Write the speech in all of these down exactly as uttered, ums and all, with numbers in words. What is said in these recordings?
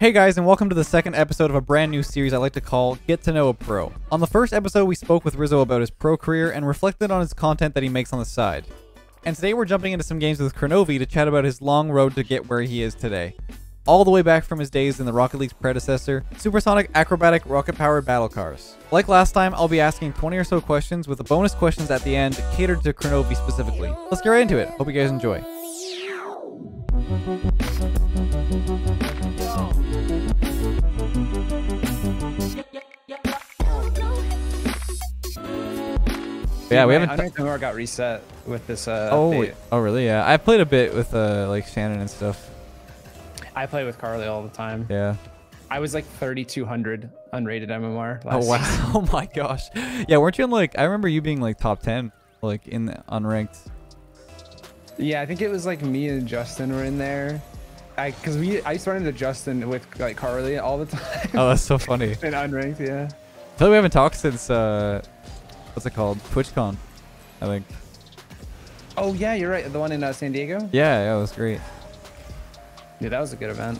Hey guys, and welcome to the second episode of a brand new series I like to call Get to Know a Pro. On the first episode, we spoke with Rizzo about his pro career and reflected on his content that he makes on the side. And today we're jumping into some games with Kronov to chat about his long road to get where he is today. All the way back from his days in the Rocket League's predecessor, Supersonic Acrobatic Rocket-Powered Battle Cars. Like last time, I'll be asking twenty or so questions with the bonus questions at the end catered to Kronov specifically. Let's get right into it. Hope you guys enjoy. Yeah, we haven't. I think Timmy got reset with this. Uh, oh, update. Oh, really? Yeah, I played a bit with uh, like Shannon and stuff. I play with Carly all the time. Yeah. I was like thirty-two hundred unrated M M R. Last oh wow! Season. Oh my gosh! Yeah, weren't you in like? I remember you being like top ten, like in the unranked. Yeah, I think it was like me and Justin were in there. I because we I used to run into Justin with like Carly all the time. Oh, that's so funny. And unranked, yeah. I feel like we haven't talked since. Uh, What's it called? TwitchCon, I think. Oh yeah, you're right. The one in uh, San Diego. Yeah, yeah, it was great. Yeah, that was a good event.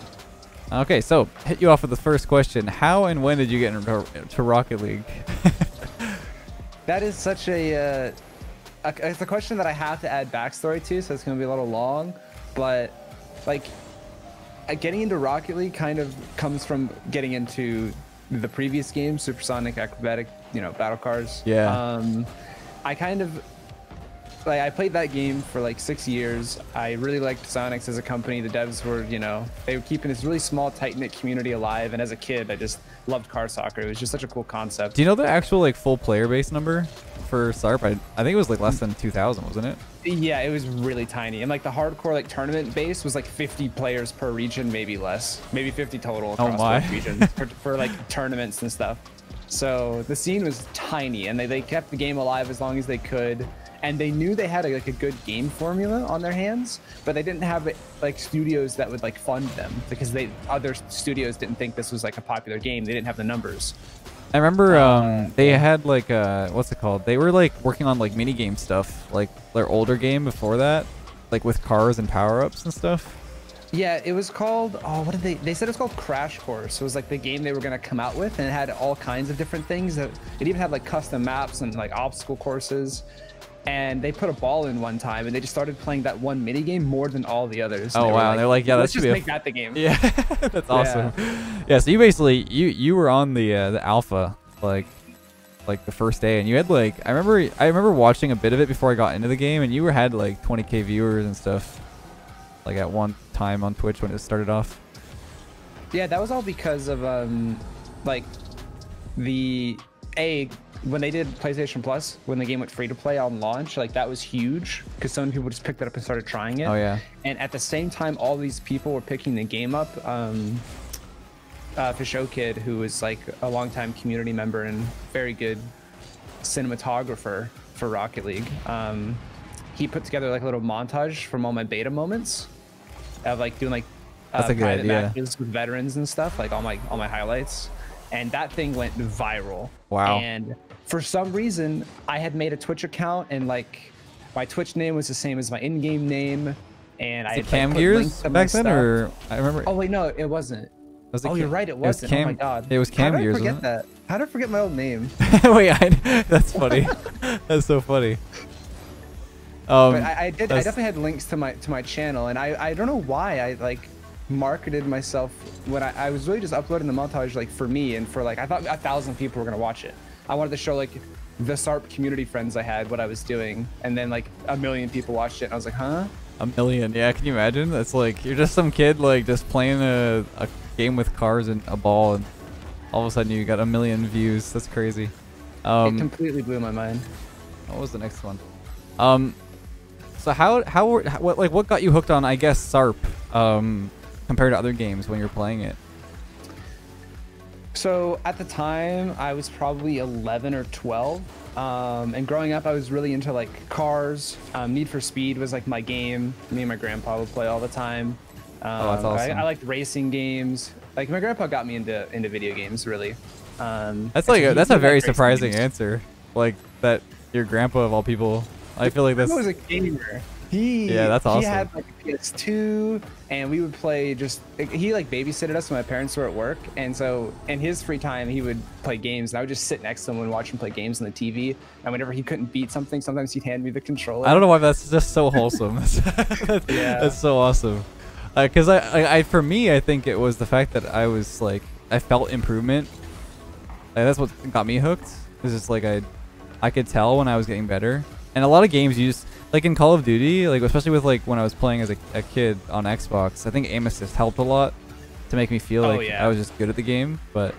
Okay, so hit you off with the first question: how and when did you get into to Rocket League? That is such a, uh, a. It's a question that I have to add backstory to, so it's gonna be a little long, but like, getting into Rocket League kind of comes from getting into the previous game, Supersonic Acrobatic, you know, Battle Cars. Yeah. Um, I kind of, like, I played that game for like six years. I really liked Sonic's as a company. The devs were, you know, they were keeping this really small, tight-knit community alive. And as a kid, I just loved car soccer. It was just such a cool concept. Do you know the actual, like, full player base number for S A R P? I, I think it was, like, less than two thousand, wasn't it? Yeah, it was really tiny. And, like, the hardcore, like, tournament base was, like, fifty players per region, maybe less. Maybe fifty total across oh my. both regions for, for, like, tournaments and stuff. So the scene was tiny, and they, they kept the game alive as long as they could. And they knew they had a, like a good game formula on their hands, but they didn't have like studios that would like fund them because they other studios didn't think this was like a popular game. They didn't have the numbers. I remember um, um, they had like uh, what's it called? They were like working on like mini game stuff, like their older game before that, like with cars and power ups and stuff. Yeah, it was called, oh, what did they, they said it was called Crash Course. It was like the game they were going to come out with, and it had all kinds of different things. That it even had like custom maps and like obstacle courses. And they put a ball in one time, and they just started playing that one mini game more than all the others. Oh, and wow. Like, they're like, yeah, let's just make that the game. Yeah, that's awesome. Yeah. Yeah, so you basically, you you were on the uh, the alpha, like, like the first day, and you had like, I remember I remember watching a bit of it before I got into the game, and you were had like twenty K viewers and stuff. Like at one time on Twitch when it started off. Yeah, that was all because of um, like the a when they did PlayStation Plus, when the game went free to play on launch, like that was huge because so many people just picked it up and started trying it. Oh yeah. And at the same time, all these people were picking the game up. Um, uh, FishowKid, who was like a longtime community member and very good cinematographer for Rocket League, um, he put together like a little montage from all my beta moments. Of like doing like uh, That's a good private idea. matches with veterans and stuff, like all my all my highlights, and that thing went viral. Wow! And for some reason, I had made a Twitch account, and like my Twitch name was the same as my in-game name, and was I had, Cam like, Gears back then, stuff. or I remember. Oh wait, no, it wasn't. Was it oh, Cam you're right, it wasn't. It was Cam, oh my god, it was Cam How Gears. How did I forget that? How did I forget my old name? wait, I, that's funny. That's so funny. Um, but I, I did. I definitely had links to my to my channel, and I I don't know why I like marketed myself when I, I was really just uploading the montage like for me and for like I thought a thousand people were gonna watch it. I wanted to show like the S A R P community friends I had what I was doing, and then like a million people watched it, and I was like, huh? A million? Yeah, can you imagine? That's like you're just some kid like just playing a a game with cars and a ball, and all of a sudden you got a million views. That's crazy. Um, it completely blew my mind. What was the next one? Um. So how how what like what got you hooked on I guess S A R P um, compared to other games when you're playing it? So at the time I was probably eleven or twelve, um, and growing up I was really into like cars. Um, Need for Speed was like my game. Me and my grandpa would play all the time. Um, oh, that's awesome. I, I liked racing games. Like my grandpa got me into into video games really. Um, that's like a, that's a very surprising games. answer. Like that your grandpa of all people. I feel like that's. I was a gamer. He, yeah, that's awesome. He had like a P S two, and we would play just, he like babysitted us when my parents were at work. And so in his free time, he would play games, and I would just sit next to him and watch him play games on the T V. And whenever he couldn't beat something, sometimes he'd hand me the controller. I don't know why, but that's just so wholesome. Yeah. That's so awesome. Because uh, I, I, I, for me, I think it was the fact that I was like, I felt improvement. Like, that's what got me hooked. It's just like I, I could tell when I was getting better. And a lot of games you just, like in Call of Duty, like especially with like when I was playing as a, a kid on Xbox, I think aim assist helped a lot to make me feel oh, like yeah. I was just good at the game. But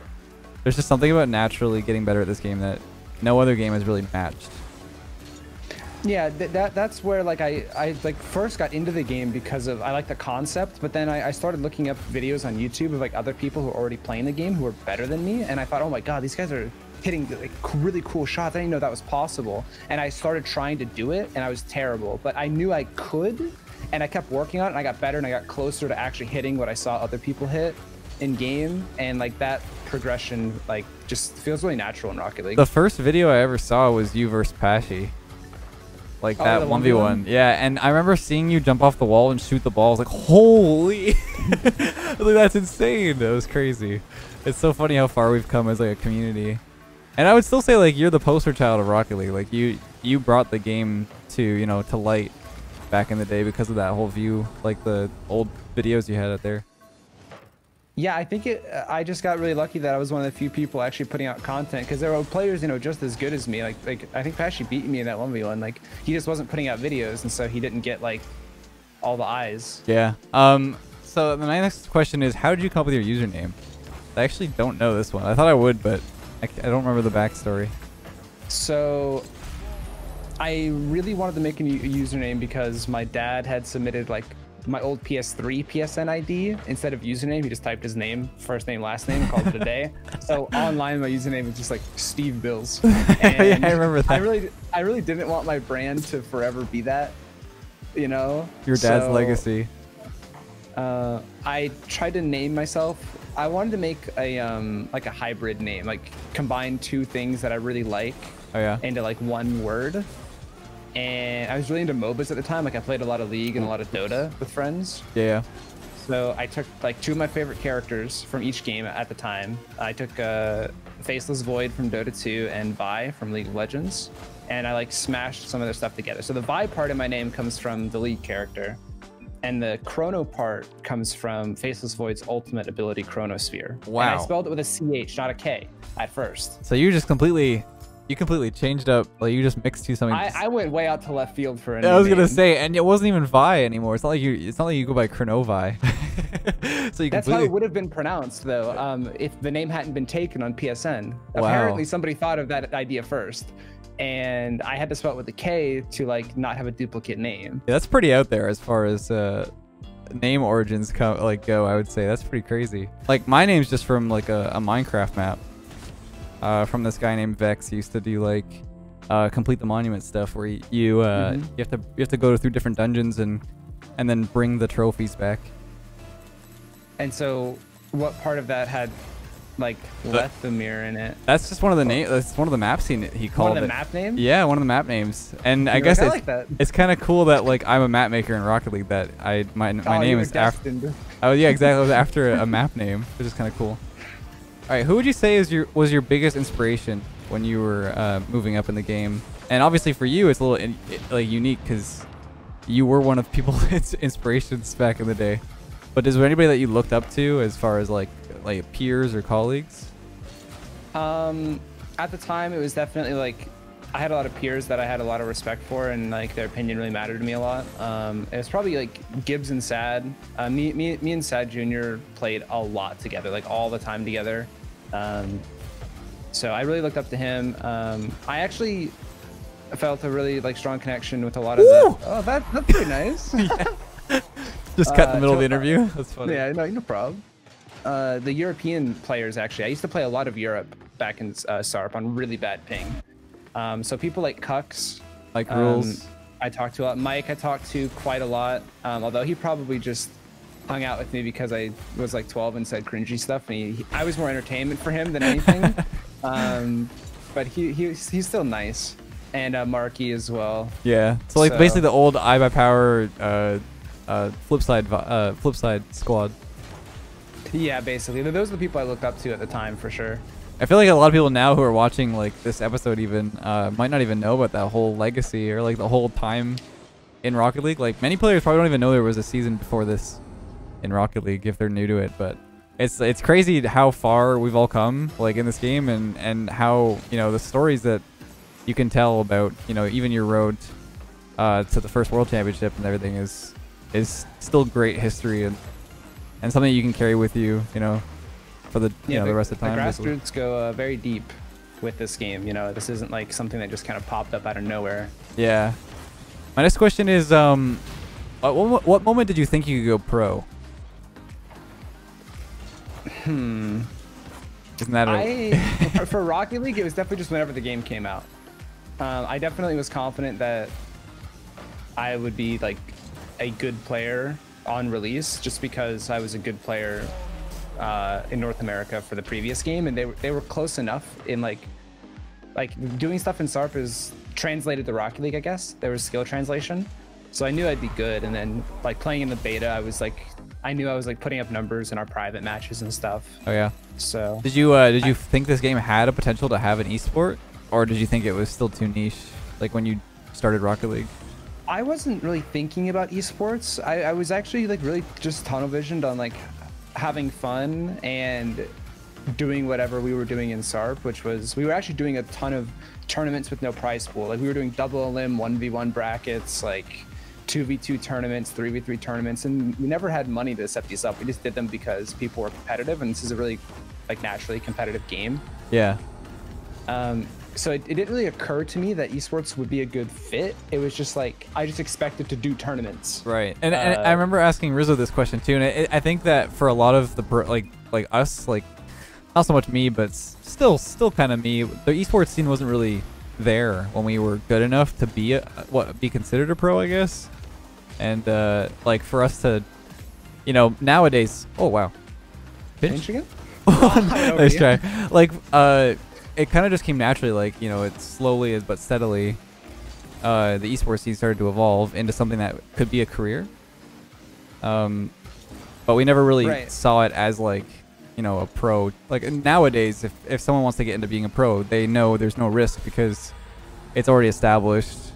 there's just something about naturally getting better at this game that no other game has really matched. Yeah, th that that's where like I, I like first got into the game because of I like the concept, but then I, I started looking up videos on YouTube of like other people who are already playing the game who are better than me, and I thought, oh my god, these guys are hitting like really cool shots. I didn't know that was possible, and I started trying to do it, and I was terrible, but I knew I could, and I kept working on it, and I got better, and I got closer to actually hitting what I saw other people hit in game, and like that progression like just feels really natural in Rocket League. The first video I ever saw was you versus Pashy. Like oh, that one v one. Yeah, and I remember seeing you jump off the wall and shoot the ball. I was like, holy. I was like, that's insane. That was crazy. It's so funny how far we've come as like a community. And I would still say like you're the poster child of Rocket League. Like you you brought the game to, you know, to light back in the day because of that whole view, like the old videos you had out there. Yeah, I think it, I just got really lucky that I was one of the few people actually putting out content, because there were players, you know, just as good as me. Like, like I think Pashy beat me in that one v one. Like, he just wasn't putting out videos, and so he didn't get, like, all the eyes. Yeah. Um. So my next question is, how did you come up with your username? I actually don't know this one. I thought I would, but I, I don't remember the backstory. So I really wanted to make a username because my dad had submitted, like, my old P S three P S N I D. Instead of username, he just typed his name, first name, last name, and called it a day. So online, my username was just like Steve Bills. And yeah, I remember that. I really, I really didn't want my brand to forever be that, you know. Your dad's so, legacy. Uh, I tried to name myself. I wanted to make a um, like a hybrid name, like combine two things that I really like oh, yeah. into like one word. And I was really into M O B As at the time. Like I played a lot of League and a lot of Dota with friends. Yeah. So I took like two of my favorite characters from each game at the time. I took uh, Faceless Void from Dota two and Vi from League of Legends. And I like smashed some of their stuff together. So the Vi part of my name comes from the League character. And the Chrono part comes from Faceless Void's ultimate ability, Chronosphere. Wow. And I spelled it with a C H, not a K at first. So you just completely... You completely changed up, like you just mixed two something. I, I went way out to left field for it. I was gonna say, and it wasn't even Vi anymore. It's not like you. It's not like you go by Kronovi. So you. That's completely... how it would have been pronounced, though, um, if the name hadn't been taken on P S N. Wow. Apparently, somebody thought of that idea first, and I had to spell it with a K to like not have a duplicate name. Yeah, that's pretty out there as far as uh, name origins come, like go. I would say that's pretty crazy. Like my name's just from like a, a Minecraft map. Uh, from this guy named Vex. He used to do like uh, complete the monument stuff, where you uh, mm-hmm. you have to you have to go through different dungeons and and then bring the trophies back. And so, what part of that had like Lethemir in it? That's just one of the name. That's one of the maps he he called it. One of the it. map names. Yeah, one of the map names. And You're I guess like, I it's, like it's kind of cool that like I'm a map maker in Rocket League. That I my my oh, name is destined. after. Oh yeah, exactly. It was after a, a map name, which is kind of cool. All right, who would you say is your was your biggest inspiration when you were uh, moving up in the game? And obviously for you, it's a little in, it, like unique because you were one of people's inspirations back in the day. But is there anybody that you looked up to as far as like like peers or colleagues? Um, at the time, it was definitely like I had a lot of peers that I had a lot of respect for, and like their opinion really mattered to me a lot. Um, it was probably like Gibbs and Sad. Uh, me me me and Sadjunior played a lot together, like all the time together. Um, so I really looked up to him. Um, I actually felt a really like strong connection with a lot of Ooh. the. Oh, that, that's pretty nice. Yeah. Just cut uh, in the middle of the interview. That's funny. Yeah, no, no problem. Uh, the European players, actually, I used to play a lot of Europe back in uh, S A R P on really bad ping. Um, so people like Cux, like Rules, um, I talked to a lot. Mike, I talked to quite a lot. Um, although he probably just hung out with me because I was like twelve and said cringy stuff, and he, he, I was more entertainment for him than anything. um, but he, he he's still nice. and uh, Marky as well. Yeah, so like so. basically the old I by Power, uh, uh, Flipside, uh, Flipside squad. Yeah, basically, those are the people I looked up to at the time for sure. I feel like a lot of people now who are watching like this episode even uh, might not even know about that whole legacy or like the whole time in Rocket League. Like many players probably don't even know there was a season before this in Rocket League if they're new to it. But it's it's crazy how far we've all come like in this game, and and how you know the stories that you can tell about you know even your road uh, to the first World Championship and everything is is still great history and and something you can carry with you you know. For the, yeah, you know, the, the rest of the time. The grassroots go uh, very deep with this game. You know, this isn't like something that just kind of popped up out of nowhere. Yeah. My next question is, um, what, what moment did you think you could go pro? Hmm. Isn't that a... I, for Rocket League, it was definitely just whenever the game came out. Um, I definitely was confident that I would be like a good player on release just because I was a good player Uh, in North America for the previous game, and they were they were close enough in like like doing stuff in S A R P is translated to Rocket League, I guess. There was skill translation, so I knew I'd be good. And then like playing in the beta, I was like I knew I was like putting up numbers in our private matches and stuff. Oh yeah. So did you uh, did you I, think this game had a potential to have an esport, or did you think it was still too niche? Like when you started Rocket League. I wasn't really thinking about esports. I, I was actually like really just tunnel visioned on like having fun and doing whatever we were doing in S A R P, which was we were actually doing a ton of tournaments with no prize pool. Like we were doing double L M, one v one brackets, like two v two tournaments, three v three tournaments, and we never had money to set these up. We just did them because people were competitive, and this is a really like naturally competitive game. Yeah. Um, so it, it didn't really occur to me that esports would be a good fit. It was just like I just expected to do tournaments, right? And, uh, and I remember asking Rizzo this question too, and it, I think that for a lot of the like like us, like not so much me, but still still kind of me, the esports scene wasn't really there when we were good enough to be a, what be considered a pro, I guess. And uh, like for us to, you know, nowadays, oh wow, finish again. Nice try. Like uh. It kind of just came naturally, like, you know, it's slowly but steadily, uh, the esports scene started to evolve into something that could be a career. Um, but we never really right. saw it as like, you know, a pro. Like nowadays, if, if someone wants to get into being a pro, they know there's no risk because it's already established,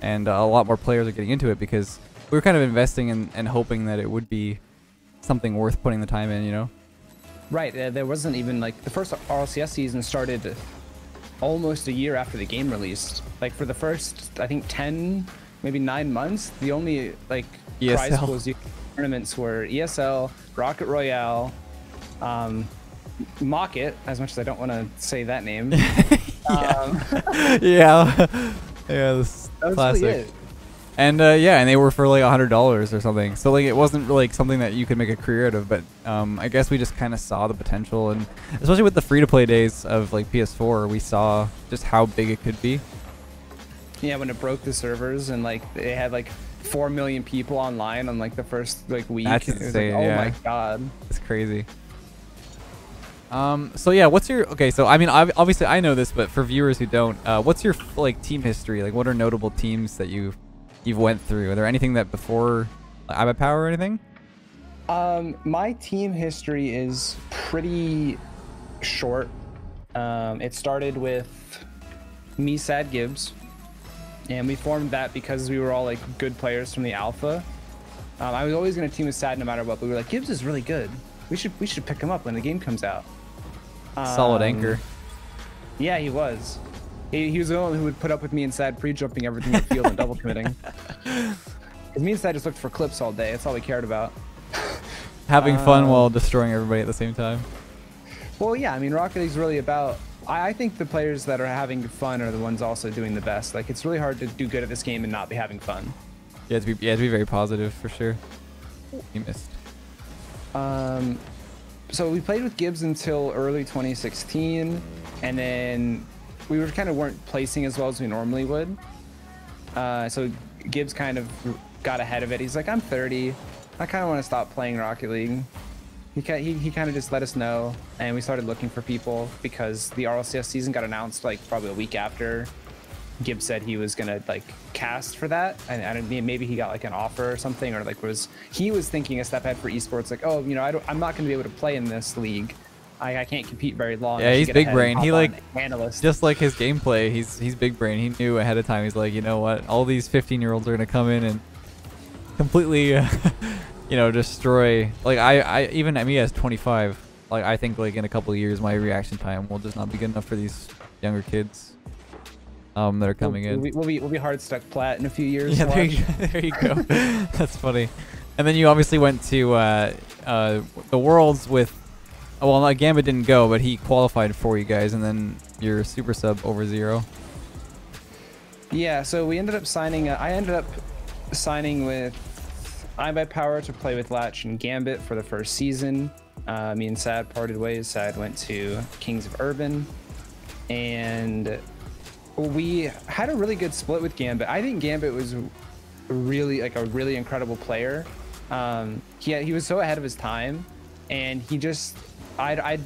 and a lot more players are getting into it because we were kind of investing in, and hoping that it would be something worth putting the time in, you know? Right, uh, there wasn't even like the first R L C S season started almost a year after the game released. Like for the first, I think ten, maybe nine months, the only like E S L. Prize pools you tournaments were E S L, Rocket Royale, um, Mock It. As much as I don't want to say that name. um, yeah, yeah, yeah this that classic. Really it. And uh, yeah, and they were for like a hundred dollars or something. So like it wasn't like something that you could make a career out of. But um, I guess we just kind of saw the potential, and especially with the free-to-play days of like P S four, we saw just how big it could be. Yeah, when it broke the servers and like they had like four million people online on like the first like week. That's insane. It was, like, oh yeah. my god, it's crazy. Um. So yeah, what's your okay? So I mean, obviously I know this, but for viewers who don't, uh, what's your like team history? Like, what are notable teams that you've You've went through? Are there anything that before I by Power or anything? Um, my team history is pretty short. Um, it started with me, Sad, Gibbs, and we formed that because we were all like good players from the alpha. Um, I was always gonna team with Sad no matter what, but we were like, Gibbs is really good. We should we should pick him up when the game comes out. Um, Solid anchor. Yeah, he was. He was the only one who would put up with me and Sad pre-jumping everything in the field and double committing. Because me and Sad just looked for clips all day. That's all we cared about. Having um, fun while destroying everybody at the same time. Well, yeah. I mean, Rocket League's really about... I, I think the players that are having fun are the ones also doing the best. Like, it's really hard to do good at this game and not be having fun. Yeah, to be, yeah, to be very positive, for sure. You missed. Um, so we played with Gibbs until early twenty sixteen, and then... we were kind of weren't placing as well as we normally would. Uh, so Gibbs kind of got ahead of it. He's like, I'm thirty. I kind of want to stop playing Rocket League. He, he, he kind of just let us know. And we started looking for people because the R L C S season got announced like probably a week after Gibbs said he was gonna like cast for that, and, and maybe he got like an offer or something, or like was he was thinking a step ahead for esports, like, oh, you know, I don't, I'm not gonna be able to play in this league. I, I can't compete very long. Yeah, he's big brain. He like analyst. Just like his gameplay, he's he's big brain. He knew ahead of time. He's like, you know what, all these fifteen year olds are gonna come in and completely, uh, you know, destroy. Like I, I even at me as twenty-five. Like I think like in a couple of years, my reaction time will just not be good enough for these younger kids. Um, that are coming we'll, in. We'll be, we'll be hard stuck plat in a few years. Yeah, there you, there you go. That's funny. And then you obviously went to uh, uh, the Worlds with, well, not Gambit didn't go, but he qualified for you guys, and then your super sub OverZero. Yeah, so we ended up signing, uh, I ended up signing with iBuyPower to play with Latch and Gambit for the first season. Uh, me and Sad parted ways. Sad went to Kings of Urban, and we had a really good split with Gambit. I think Gambit was really like a really incredible player. Um, he had, he was so ahead of his time, and he just I I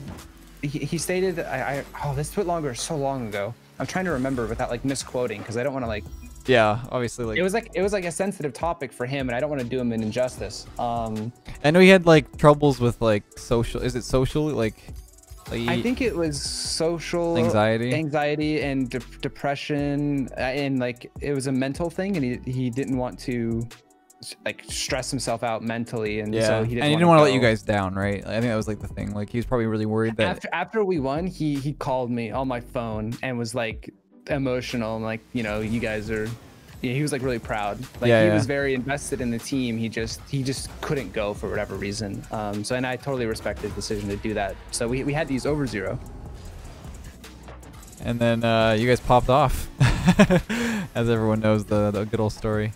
he, he stated I, I oh this tweet longer so long ago. I'm trying to remember without like misquoting because I don't want to like yeah obviously like it was like it was like a sensitive topic for him, and I don't want to do him an injustice. Um, I know he had like troubles with like social is it social like. Like, I think it was social anxiety, anxiety and de depression, and like it was a mental thing, and he he didn't want to like stress himself out mentally, and yeah. so he didn't. And he didn't want to let you guys down, right? I think that was like the thing. Like he was probably really worried that after after we won, he he called me on my phone and was like emotional and like, you know, you guys are. Yeah, he was like really proud. Like yeah, he yeah. was very invested in the team. He just he just couldn't go for whatever reason. Um, so and I totally respect his decision to do that. So we we had these OverZero. And then uh, you guys popped off, as everyone knows the, the good old story.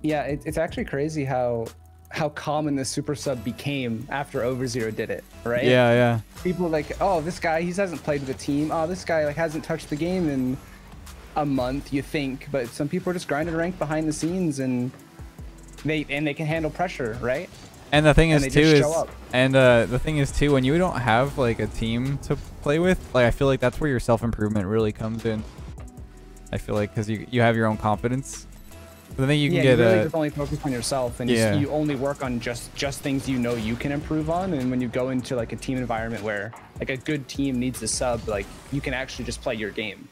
Yeah, it, it's actually crazy how how common this super sub became after OverZero did it, right? Yeah, yeah. People like, oh, this guy he hasn't played with the team. Oh, this guy like hasn't touched the game and. A month, you think, but some people are just grinding rank behind the scenes, and they and they can handle pressure, right? And the thing is too is, and uh, the thing is too, when you don't have like a team to play with, like I feel like that's where your self improvement really comes in. I feel like because you you have your own confidence. But then you can yeah, get you really a, just only focus on yourself, and yeah. you, you only work on just just things you know you can improve on. And when you go into like a team environment where like a good team needs a sub, like you can actually just play your game.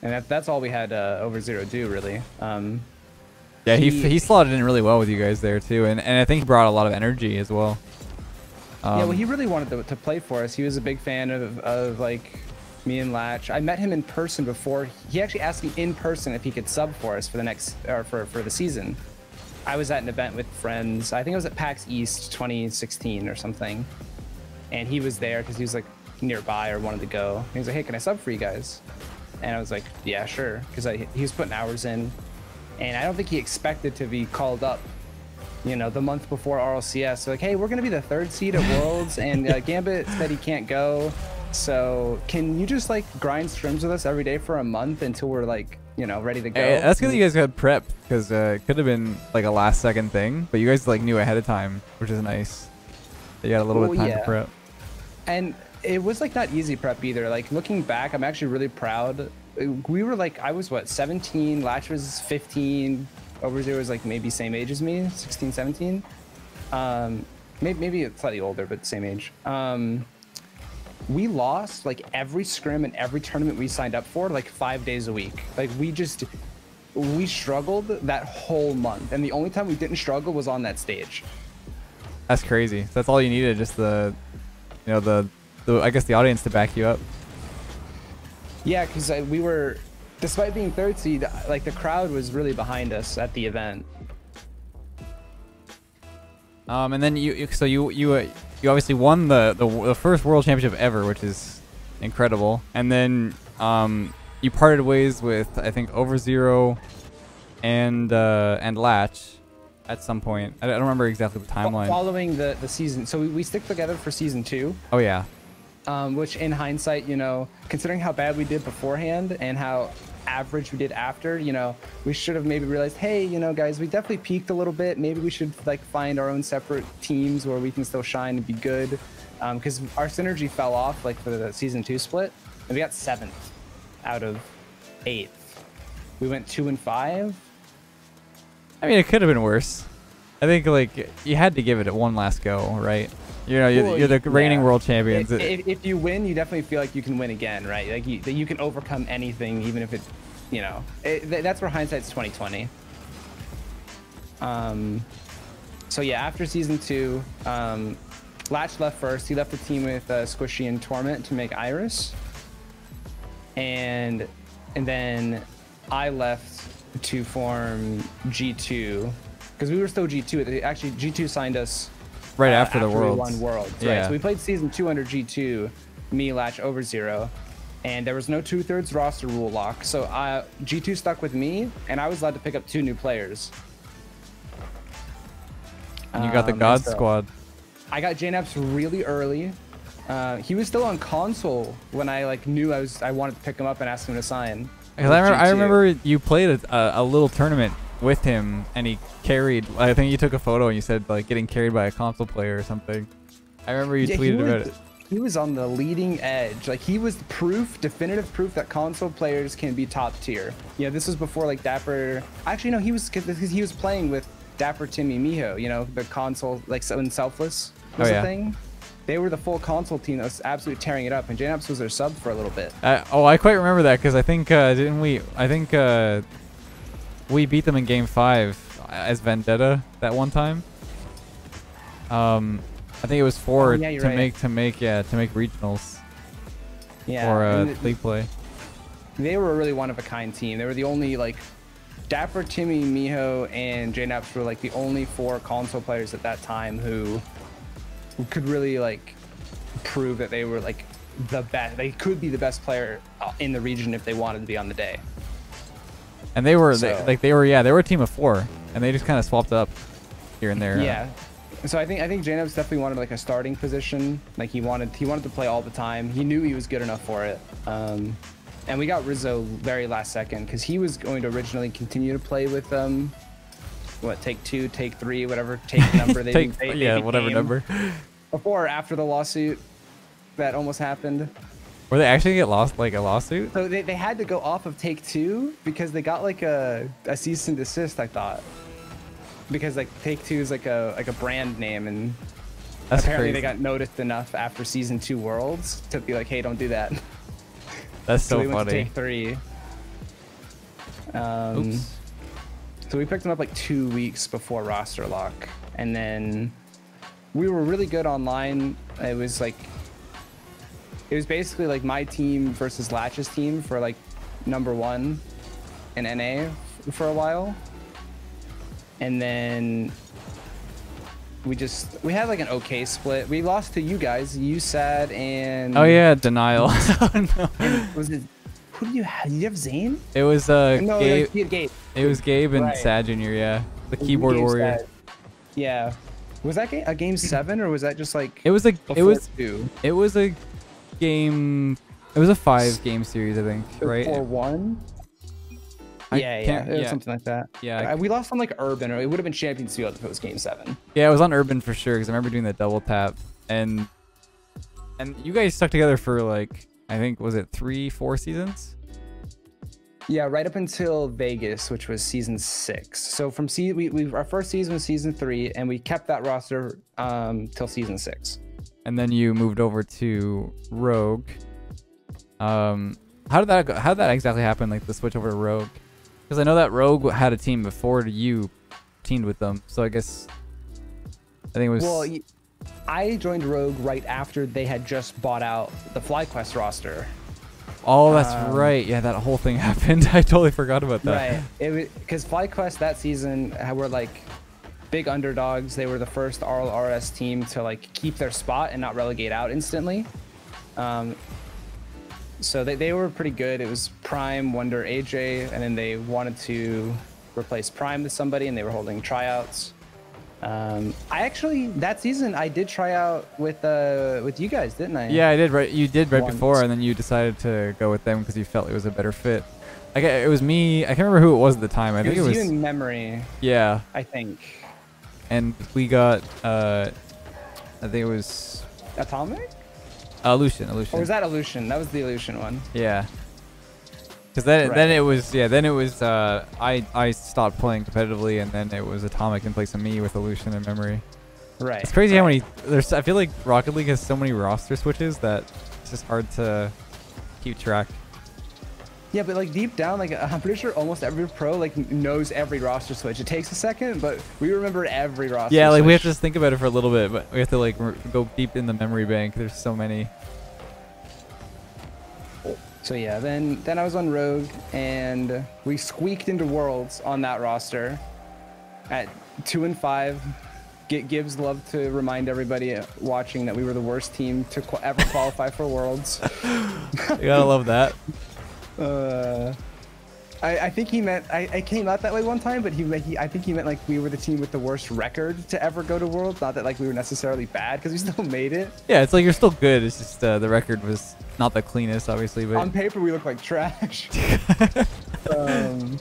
And that, that's all we had uh, OverZero do, really. Um, yeah, he, he he slotted in really well with you guys there too, and and I think he brought a lot of energy as well. Um, yeah, well, he really wanted to, to play for us. He was a big fan of of like me and Latch. I met him in person before. He actually asked me in person if he could sub for us for the next or for for the season. I was at an event with friends. I think it was at PAX East twenty sixteen or something, and he was there because he was like nearby or wanted to go. He was like, "Hey, can I sub for you guys?" And I was like, yeah, sure. Because he was putting hours in. And I don't think he expected to be called up, you know, the month before R L C S. So like, hey, we're going to be the third seed at Worlds. And uh, Gambit said he can't go. So can you just, like, grind scrims with us every day for a month until we're, like, you know, ready to go? Hey, that's because you guys got prepped. Because uh, it could have been, like, a last-second thing. But you guys, like, knew ahead of time, which is nice. You got a little oh, bit of time yeah. to prep. And it was like not easy prep either. Like looking back, I'm actually really proud. We were like, I was what, seventeen, Latch was fifteen, OverZero was like maybe same age as me, sixteen, seventeen. Um, maybe, maybe slightly older, but same age. Um, we lost like every scrim and every tournament we signed up for like five days a week. Like we just, we struggled that whole month. And the only time we didn't struggle was on that stage. That's crazy. That's all you needed, just the, you know, the, So I guess the audience to back you up. Yeah, because we were, despite being third seed, like the crowd was really behind us at the event. Um, and then you, so you you uh, you obviously won the, the the first World Championship ever, which is incredible. And then um, you parted ways with I think OverZero and uh, and Latch. At some point, I don't remember exactly the timeline. Following the the season, so we we stick together for season two. Oh yeah. Um, which in hindsight, you know, considering how bad we did beforehand and how average we did after, you know, we should have maybe realized, hey, you know, guys, we definitely peaked a little bit. Maybe we should like find our own separate teams where we can still shine and be good. Um, because our synergy fell off like for the season two split and we got seventh. out of eighth. We went two and five. I mean, it could have been worse. I think like you had to give it one last go, right? You know, you're, well, you're the reigning yeah. world champions. If, if, if you win, you definitely feel like you can win again, right? Like you, that you can overcome anything, even if it's, you know, it, that's where hindsight's twenty twenty. Um, so yeah, after season two, um, Latch left first. He left the team with uh, Squishy and Torment to make Iris, and and then I left to form G two because we were still G two. Actually, G two signed us right uh, after, after the Worlds. We won Worlds, right? Yeah. So we played season two under G two. Me, Latch, OverZero, and there was no two-thirds roster rule lock. So uh, G two stuck with me, and I was allowed to pick up two new players. And you got the um, God so Squad. I got JKnaps really early. Uh, he was still on console when I like knew I was. I wanted to pick him up and ask him to sign. Because I, I remember you played a, a little tournament with him, and he carried. I think you took a photo and you said like getting carried by a console player or something. I remember you yeah, tweeted was, about it. He was on the leading edge. Like he was proof, definitive proof that console players can be top tier. Yeah, this was before like Dapper. Actually, no, he was because he was playing with Dapper, Timmy, Miho. You know, the console like so in Selfless. Was oh, yeah. the thing. They were the full console team that was absolutely tearing it up, and JKnaps was their sub for a little bit. Uh, oh, I quite remember that because I think uh, didn't we? I think uh, we beat them in game five as Vendetta that one time. Um, I think it was four oh, yeah, to right. make to make yeah to make regionals. Yeah. Or uh, the, league play. They were a really one of a kind team. They were the only like Dapper, Timmy, Miho, and JKnaps were like the only four console players at that time who could really like prove that they were like the best. They could be the best player in the region if they wanted to be on the day. And they were so, they, like they were yeah they were a team of four, and they just kind of swapped up here and there. Yeah. Uh, so I think I think JKnaps definitely wanted like a starting position. Like he wanted he wanted to play all the time. He knew he was good enough for it. Um, and we got Rizzo very last second because he was going to originally continue to play with um what Take Two, Take Three, whatever take number they take, they, they yeah whatever number. Before or after the lawsuit that almost happened. Were they actually get lost like a lawsuit? So they, they had to go off of Take Two because they got like a, a cease and desist, I thought. Because like Take Two is like a like a brand name, and that's apparently crazy. They got noticed enough after season two Worlds to be like, hey, don't do that. That's so, so we funny. Went to Take Three. Um, Oops. So we picked them up like two weeks before roster lock, and then we were really good online. It was like, it was basically like my team versus Latch's team for like number one in N A for a while. And then we just, we had like an okay split. We lost to you guys, you Sad and... Oh yeah, Denial. Oh, no. Was it, who do you have? Did you have Zane? It was uh, no, Gabe. No, Gabe. It was Gabe and right. Sadjunior, yeah. The keyboard Gabe's warrior. Sad. Yeah. Was that a game seven, or was that just like it was like it was two? It was a game. It was a five game series, I think. Right? Or one. I yeah, yeah, it was yeah. something like that. Yeah, I, we lost on like Urban, or it would have been Champions Field if it was game seven. Yeah, it was on Urban for sure because I remember doing that double tap, and and you guys stuck together for like I think was it three, four seasons. Yeah, right up until Vegas, which was season six. So from se we, we our first season was season three, and we kept that roster um, till season six. And then you moved over to Rogue. Um, how did that go? How did that exactly happen? Like the switch over to Rogue, because I know that Rogue had a team before you teamed with them. So I guess I think it was. Well, I joined Rogue right after they had just bought out the FlyQuest roster. Oh, that's um, right. Yeah, that whole thing happened. I totally forgot about that. Right. Because FlyQuest that season were like big underdogs. They were the first R L C S team to like keep their spot and not relegate out instantly. Um, so they, they were pretty good. It was Prime, Wonder, A J, and then they wanted to replace Prime with somebody, and they were holding tryouts. Um, I actually that season I did try out with uh with you guys, didn't I? Yeah, I did. Right, you did right Once. before, and then you decided to go with them because you felt it was a better fit. Like it was me. I can't remember who it was at the time. I it think was it was you in memory. Yeah, I think. And we got uh, I think it was Atomic. Illusion, Illusion. Or was that Illusion? That was the Illusion one. Yeah. Because then, right. then it was, yeah, then it was, uh, I, I stopped playing competitively, and then it was Atomic in place of me with Illusion and Memory. Right. It's crazy right. how many, there's, I feel like Rocket League has so many roster switches that it's just hard to keep track. Yeah, but like deep down, like I'm pretty sure almost every pro like knows every roster switch. It takes a second, but we remember every roster Yeah, like switch. We have to just think about it for a little bit, but we have to like go deep in the memory bank. There's so many. So yeah, then then I was on Rogue, and we squeaked into Worlds on that roster at two and five. Gibbs loved to remind everybody watching that we were the worst team to qu ever qualify for Worlds. You gotta love that. Uh, I, I think he meant I, I came out that way one time, but he, he I think he meant like we were the team with the worst record to ever go to Worlds. Not that like we were necessarily bad, because we still made it. Yeah, it's like you're still good. It's just uh, the record was not the cleanest, obviously. But on paper, we look like trash. um,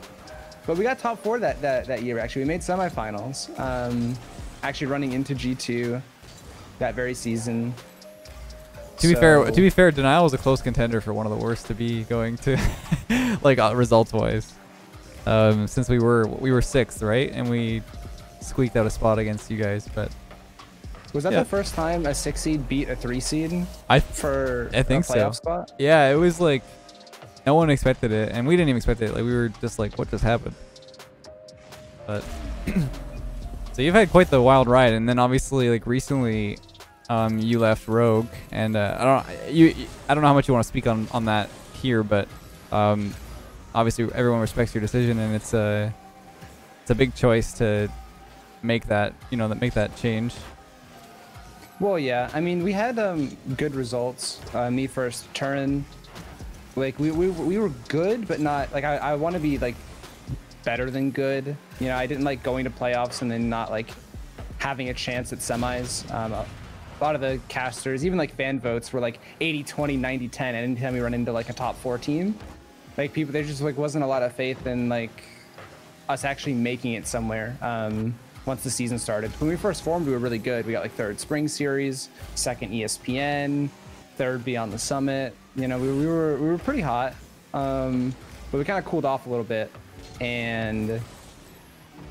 but we got top four that that that year. Actually, we made semifinals. Um, actually, running into G two that very season. To be so, fair, to be fair, Denial was a close contender for one of the worst to be going to, like uh, results-wise, um, since we were we were sixth, right, and we squeaked out a spot against you guys. But was that yeah. the first time a six seed beat a three seed? I for I think a playoff so. Spot? Yeah, it was like no one expected it, and we didn't even expect it. Like we were just like, what just happened? But so you've had quite the wild ride, and then obviously like recently. Um, you left Rogue, and uh, I don't you. I don't know how much you want to speak on on that here, but um, obviously everyone respects your decision, and it's a it's a big choice to make that you know that make that change. Well, yeah, I mean we had um, good results. Uh, me first, Turin. Like we we we were good, but not like I I want to be like better than good. You know, I didn't like going to playoffs and then not like having a chance at semis. Um, A lot of the casters, even like fan votes, were like eighty, twenty, ninety, ten. And anytime we run into like a top four team, like people, there just like wasn't a lot of faith in like us actually making it somewhere. Um, once the season started, when we first formed, we were really good. We got like third Spring Series, second E S P N, third Beyond the Summit. You know, we, we were we were pretty hot, um, but we kind of cooled off a little bit, and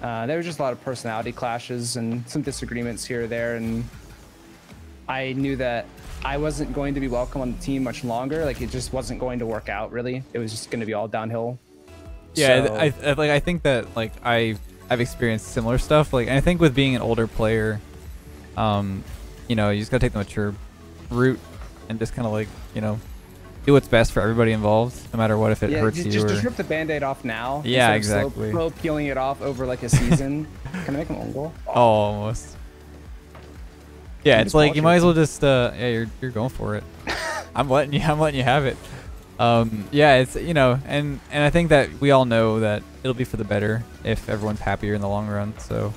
uh, there was just a lot of personality clashes and some disagreements here or there, and. I knew that I wasn't going to be welcome on the team much longer. Like it just wasn't going to work out. Really, it was just going to be all downhill. Yeah, so. I, I like I think that like I I've experienced similar stuff. Like I think with being an older player, um, you know, you just gotta take the mature route and just kind of like you know, do what's best for everybody involved, no matter what if it yeah, hurts just, you. Just, or... just rip the Band-Aid off now. Yeah, exactly. Slow, slow peeling it off over like a season. Can I make an own goal? Oh, almost. Yeah, it's like you might as well just uh yeah, you're you're going for it. I'm letting you I'm letting you have it. Um yeah, it's you know, and and I think that we all know that it'll be for the better if everyone's happier in the long run. So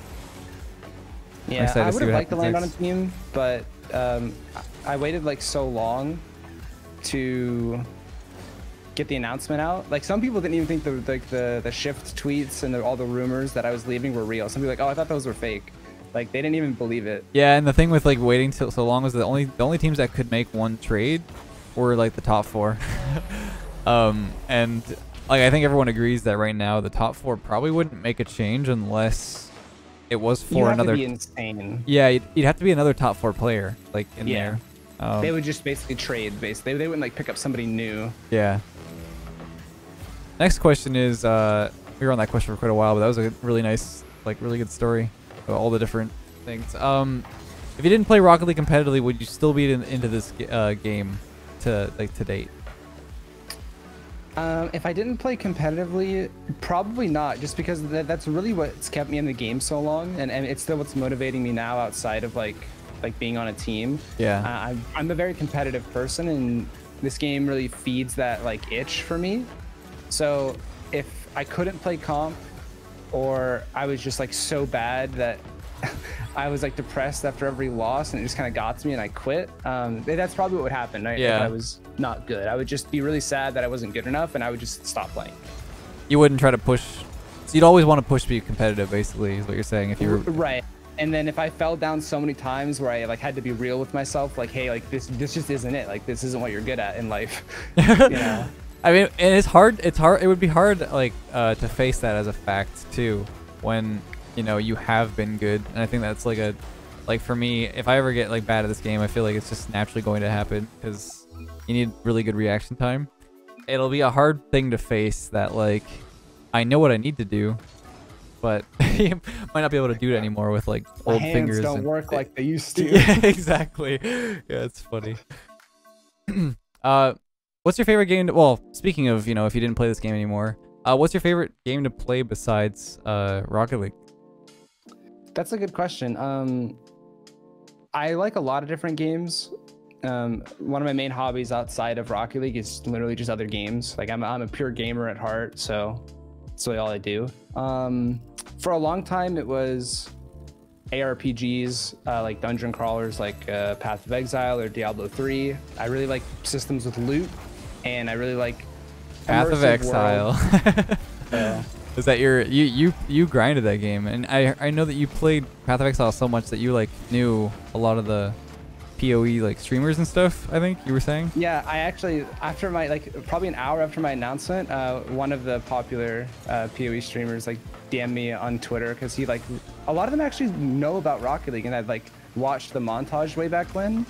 yeah, I would have liked to land on a team, but um I waited like so long to get the announcement out. Like some people didn't even think the like the the Shift tweets and the, all the rumors that I was leaving were real. Some people were like, "Oh, I thought those were fake." Like they didn't even believe it. Yeah, and the thing with like waiting till so long was the only the only teams that could make one trade were like the top four. um, and like I think everyone agrees that right now the top four probably wouldn't make a change unless it was for you'd have another. To be insane. Yeah, you'd, you'd have to be another top four player like in yeah. there. Um, they would just basically trade. Basically, they, they wouldn't like pick up somebody new. Yeah. Next question is uh, we were on that question for quite a while, but that was a really nice, like really good story. All the different things. Um, if you didn't play Rocket League competitively, would you still be in, into this uh, game to like to date? Um, if I didn't play competitively, probably not. Just because th that's really what's kept me in the game so long, and, and it's still what's motivating me now outside of like like being on a team. Yeah, uh, I'm I'm a very competitive person, and this game really feeds that like itch for me. So if I couldn't play comp. Or I was just like so bad that I was like depressed after every loss, and it just kind of got to me, and I quit. Um, that's probably what would happen. Right? Yeah, if I was not good. I would just be really sad that I wasn't good enough, and I would just stop playing. You wouldn't try to push. So you'd always want to push to be competitive, basically, is what you're saying. If you were right, and then if I fell down so many times where I like had to be real with myself, like, hey, like this, this just isn't it. Like this isn't what you're good at in life. You know? I mean, and it's hard. It's hard. It would be hard, like, uh, to face that as a fact too, when you know you have been good. And I think that's like a, like for me, if I ever get like bad at this game, I feel like it's just naturally going to happen because you need really good reaction time. It'll be a hard thing to face that, like, I know what I need to do, but you might not be able to do it anymore with like old My hands fingers. Don't and, work like they used to. Yeah, exactly. Yeah, it's funny. uh. What's your favorite game to, well, speaking of, you know, if you didn't play this game anymore, uh, what's your favorite game to play besides uh, Rocket League? That's a good question. Um, I like a lot of different games. Um, one of my main hobbies outside of Rocket League is literally just other games. Like, I'm, I'm a pure gamer at heart, so that's really all I do. Um, for a long time, it was A R P Gs, uh, like dungeon crawlers, like uh, Path of Exile or Diablo three. I really like systems with loot. And I really like Path of Exile. uh, Is that your you you you grinded that game? And I I know that you played Path of Exile so much that you like knew a lot of the P O E like streamers and stuff. I think you were saying. Yeah, I actually after my like probably an hour after my announcement, uh, one of the popular uh, P O E streamers like D M'd me on Twitter because he like a lot of them actually know about Rocket League and I'd like watched the montage way back when,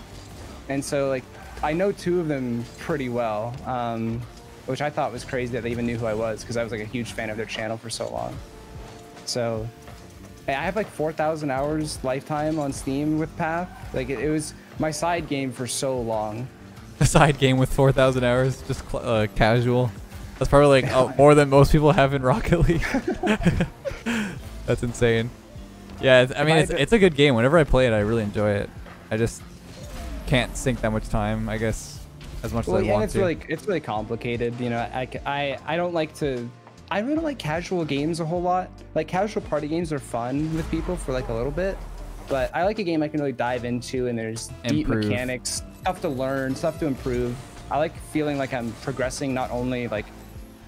and so like. I know two of them pretty well, um, which I thought was crazy that they even knew who I was because I was like a huge fan of their channel for so long. So I have like four thousand hours lifetime on Steam with Path. Like it, it was my side game for so long. A side game with four thousand hours, just uh, casual. That's probably like oh, more than most people have in Rocket League. That's insane. Yeah, it's, I mean, it's, it's a good game. Whenever I play it, I really enjoy it. I just... can't sink that much time, I guess, as much well, as I yeah, want it's to. Really, it's really complicated, you know. I, I, I don't like to... I really don't like casual games a whole lot. Like, casual party games are fun with people for, like, a little bit. But I like a game I can really dive into, and there's deep improve. mechanics, stuff to learn, stuff to improve. I like feeling like I'm progressing not only, like,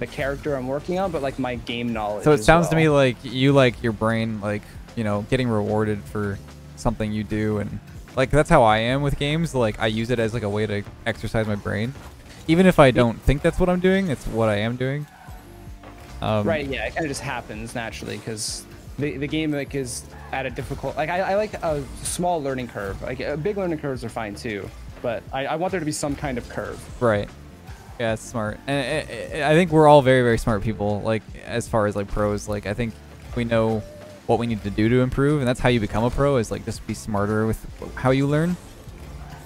the character I'm working on, but, like, my game knowledge. So it sounds well. to me like you like your brain, like, you know, getting rewarded for something you do, and... Like, that's how I am with games. Like, I use it as, like, a way to exercise my brain. Even if I don't think that's what I'm doing, it's what I am doing. Um, right, yeah. It kind of just happens naturally because the, the game, like, is at a difficult... Like, I, I like a small learning curve. Like, uh, big learning curves are fine, too. But I, I want there to be some kind of curve. Right. Yeah, it's smart. And it, it, I think we're all very, very smart people, like, as far as, like, pros. Like, I think we know... what we need to do to improve, and that's how you become a pro, is like just be smarter with how you learn.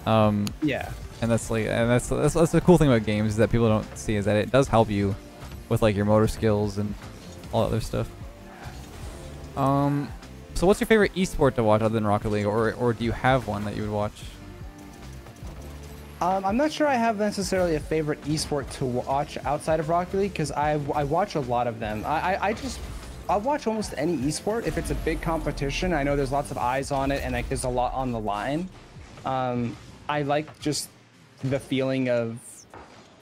Um, yeah, and that's like, and that's, that's that's the cool thing about games is that people don't see is that it does help you with like your motor skills and all that other stuff. Um, so what's your favorite esport to watch other than Rocket League, or or do you have one that you would watch? Um, I'm not sure I have necessarily a favorite esport to watch outside of Rocket League because I I watch a lot of them. I I, I just. I'll watch almost any esport if it's a big competition. I know there's lots of eyes on it and like there's a lot on the line. Um, I like just the feeling of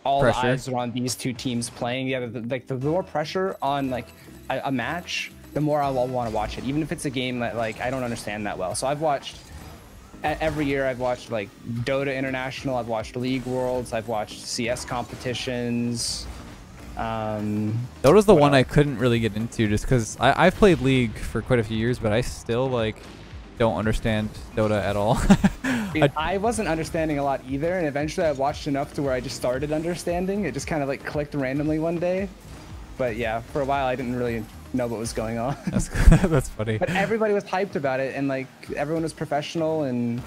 all pressure. The eyes are on these two teams playing. Yeah, the, like the more pressure on like a, a match, the more I'll, I'll want to watch it, even if it's a game that like I don't understand that well. So I've watched every year. I've watched like Dota International. I've watched League Worlds. I've watched C S competitions. Um, Dota's the one else? I couldn't really get into just because I've played League for quite a few years, but I still like don't understand Dota at all. I, I wasn't understanding a lot either, and eventually I watched enough to where I just started understanding. It just kind of like clicked randomly one day, but yeah, for a while I didn't really know what was going on. That's that's funny. But everybody was hyped about it, and like everyone was professional, and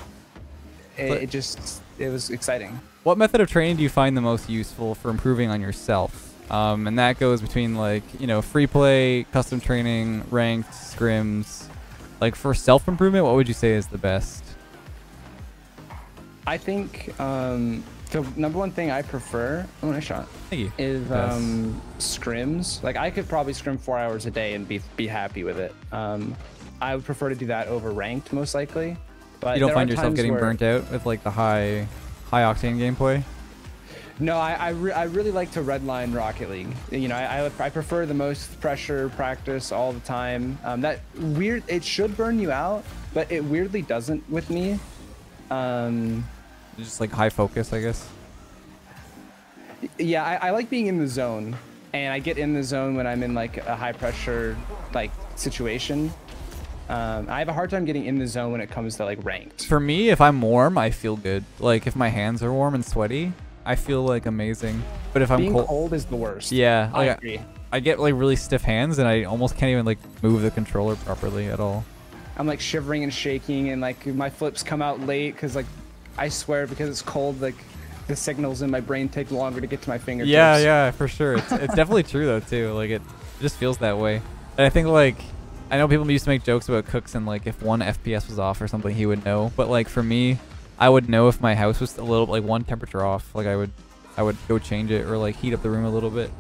it, but, it just it was exciting. What method of training do you find the most useful for improving on yourself? Um, and that goes between like, you know, free play, custom training, ranked, scrims. Like for self-improvement, what would you say is the best? I think um, the number one thing I prefer oh, nice shot, Thank you. is um, scrims. Like I could probably scrim four hours a day and be, be happy with it. Um, I would prefer to do that over ranked most likely. But you don't find yourself getting burnt out with like the high, high octane gameplay? No, I I, re I really like to redline Rocket League. You know, I, I I prefer the most pressure practice all the time. Um, that weird, it should burn you out, but it weirdly doesn't with me. Um, just like high focus, I guess. yeah, I, I like being in the zone, and I get in the zone when I'm in like a high pressure like situation. Um, I have a hard time getting in the zone when it comes to like ranked. For me, if I'm warm, I feel good. Like if my hands are warm and sweaty, I feel like amazing. But if I'm being cold, cold is the worst. Yeah, I like, agree. I get like really stiff hands, and I almost can't even like move the controller properly at all. I'm like shivering and shaking, and like my flips come out late because like I swear because it's cold, like the signals in my brain take longer to get to my fingertips. Yeah, yeah, for sure. It's, it's definitely true though too. Like it just feels that way. And I think like. I know people used to make jokes about Cooks and like if one F P S was off or something, he would know. But like for me, I would know if my house was a little like one temperature off. Like I would, I would go change it or like heat up the room a little bit.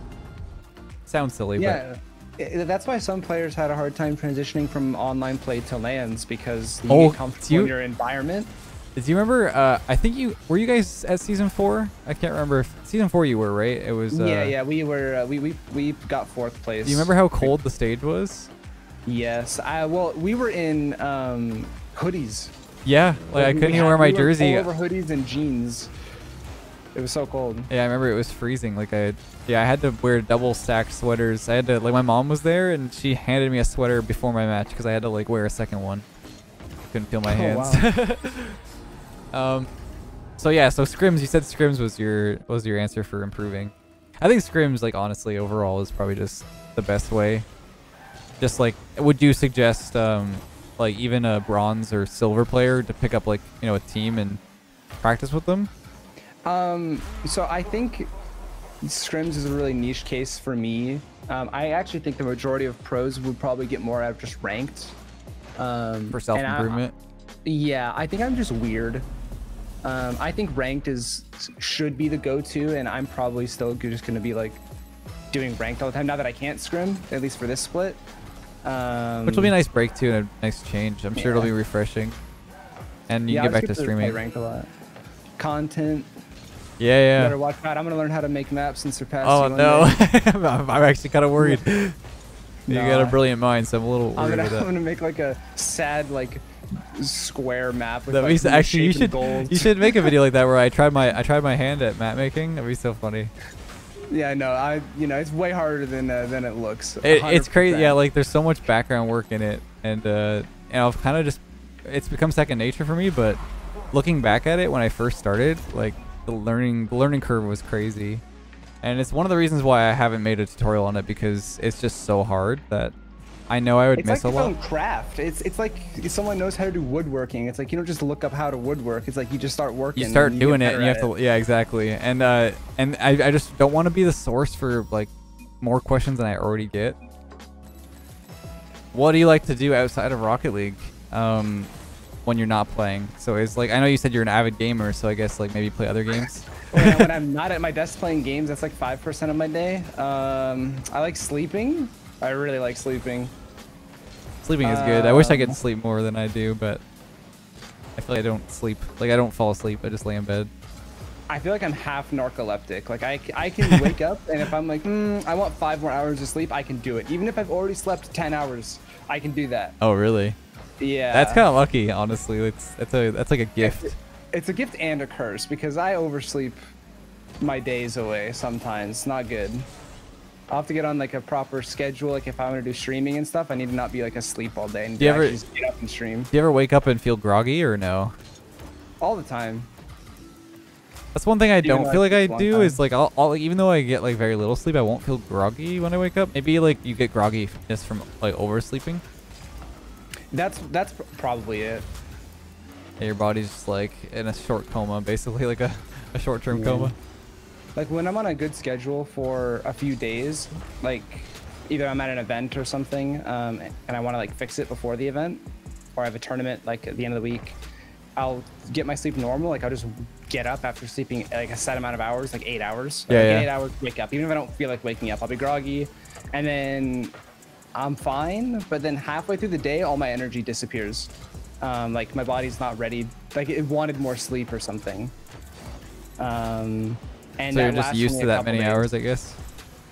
Sounds silly, yeah, but yeah, that's why some players had a hard time transitioning from online play to LANs because you oh, get comfortable you, in your environment. Do you remember? Uh, I think you were you guys at season four. I can't remember. If, season four, you were right. It was. Uh, yeah, yeah, we were. Uh, we we we got fourth place. Do you remember how cold the stage was? Yes, I well we were in um, hoodies. Yeah, like I couldn't even wear my jersey. We were all over hoodies and jeans. It was so cold. Yeah, I remember it was freezing. Like I, yeah, I had to wear double stacked sweaters. I had to like my mom was there and she handed me a sweater before my match because I had to like wear a second one. Couldn't feel my hands. Oh, wow. um, so yeah, so scrims. You said scrims was your was your answer for improving. I think scrims, like honestly, overall is probably just the best way. Just like, would you suggest um, like even a bronze or silver player to pick up like, you know, a team and practice with them? Um, so I think scrims is a really niche case for me. Um, I actually think the majority of pros would probably get more out of just ranked. Um, for self-improvement? Yeah, I think I'm just weird. Um, I think ranked is should be the go-to, and I'm probably still just going to be like doing ranked all the time now that I can't scrim, at least for this split. Um, Which will be a nice break too, and a nice change. I'm sure yeah. it'll be refreshing. And you yeah, can get back to streaming. Ranked a lot. Content. Yeah, yeah. You better watch out. I'm gonna learn how to make maps and surpass. Oh you no, I'm actually kind of worried. nah, you got a brilliant mind, so I'm a little worried. I'm gonna, about I'm gonna make like a sad like square map. With, that like, actually, you should gold. you should make a video like that where I tried my I tried my hand at map making. That'd be so funny. Yeah, no, I you know it's way harder than uh, than it looks. It, it's crazy, yeah. Like there's so much background work in it, and uh, and I've kind of just it's become second nature for me. But looking back at it when I first started, like the learning the learning curve was crazy, and it's one of the reasons why I haven't made a tutorial on it because it's just so hard that I know I would it's miss like a lot. It's like craft. It's it's like if someone knows how to do woodworking. It's like you don't just look up how to woodwork. It's like you just start working. You start doing it, and you have to. Yeah, exactly. And uh, and I I just don't want to be the source for like more questions than I already get. What do you like to do outside of Rocket League, um, when you're not playing? So it's like I know you said you're an avid gamer, so I guess like maybe play other games. when, I, when I'm not at my desk playing games, that's like five percent of my day. Um, I like sleeping. I really like sleeping. Sleeping is good. I wish I could sleep more than I do, but I feel like I don't sleep. Like I don't fall asleep. I just lay in bed. I feel like I'm half narcoleptic. Like I, I can wake up and if I'm like, mm, I want five more hours of sleep, I can do it. Even if I've already slept ten hours, I can do that. Oh, really? Yeah. That's kind of lucky, honestly. It's, that's, a, that's like a gift. It's, it's a gift and a curse because I oversleep my days away sometimes. Not good. I'll have to get on like a proper schedule. Like if I want to do streaming and stuff, I need to not be like asleep all day and do you ever, just get up and stream. Do you ever wake up and feel groggy or no? All the time. That's one thing I even don't feel I like I do time. is like I'll, I'll like, even though I get like very little sleep, I won't feel groggy when I wake up. Maybe like you get groggy just from like oversleeping. That's that's probably it. Yeah, your body's just like in a short coma, basically like a, a short-term yeah. coma. Like when I'm on a good schedule for a few days, like either I'm at an event or something um, and I want to like fix it before the event or I have a tournament like at the end of the week, I'll get my sleep normal. Like I'll just get up after sleeping like a set amount of hours, like eight hours, yeah, like yeah. eight hours, wake up. Even if I don't feel like waking up, I'll be groggy and then I'm fine. But then halfway through the day, all my energy disappears. Um, like my body's not ready. Like it wanted more sleep or something. Um, And so you're just used to that many hours, I guess?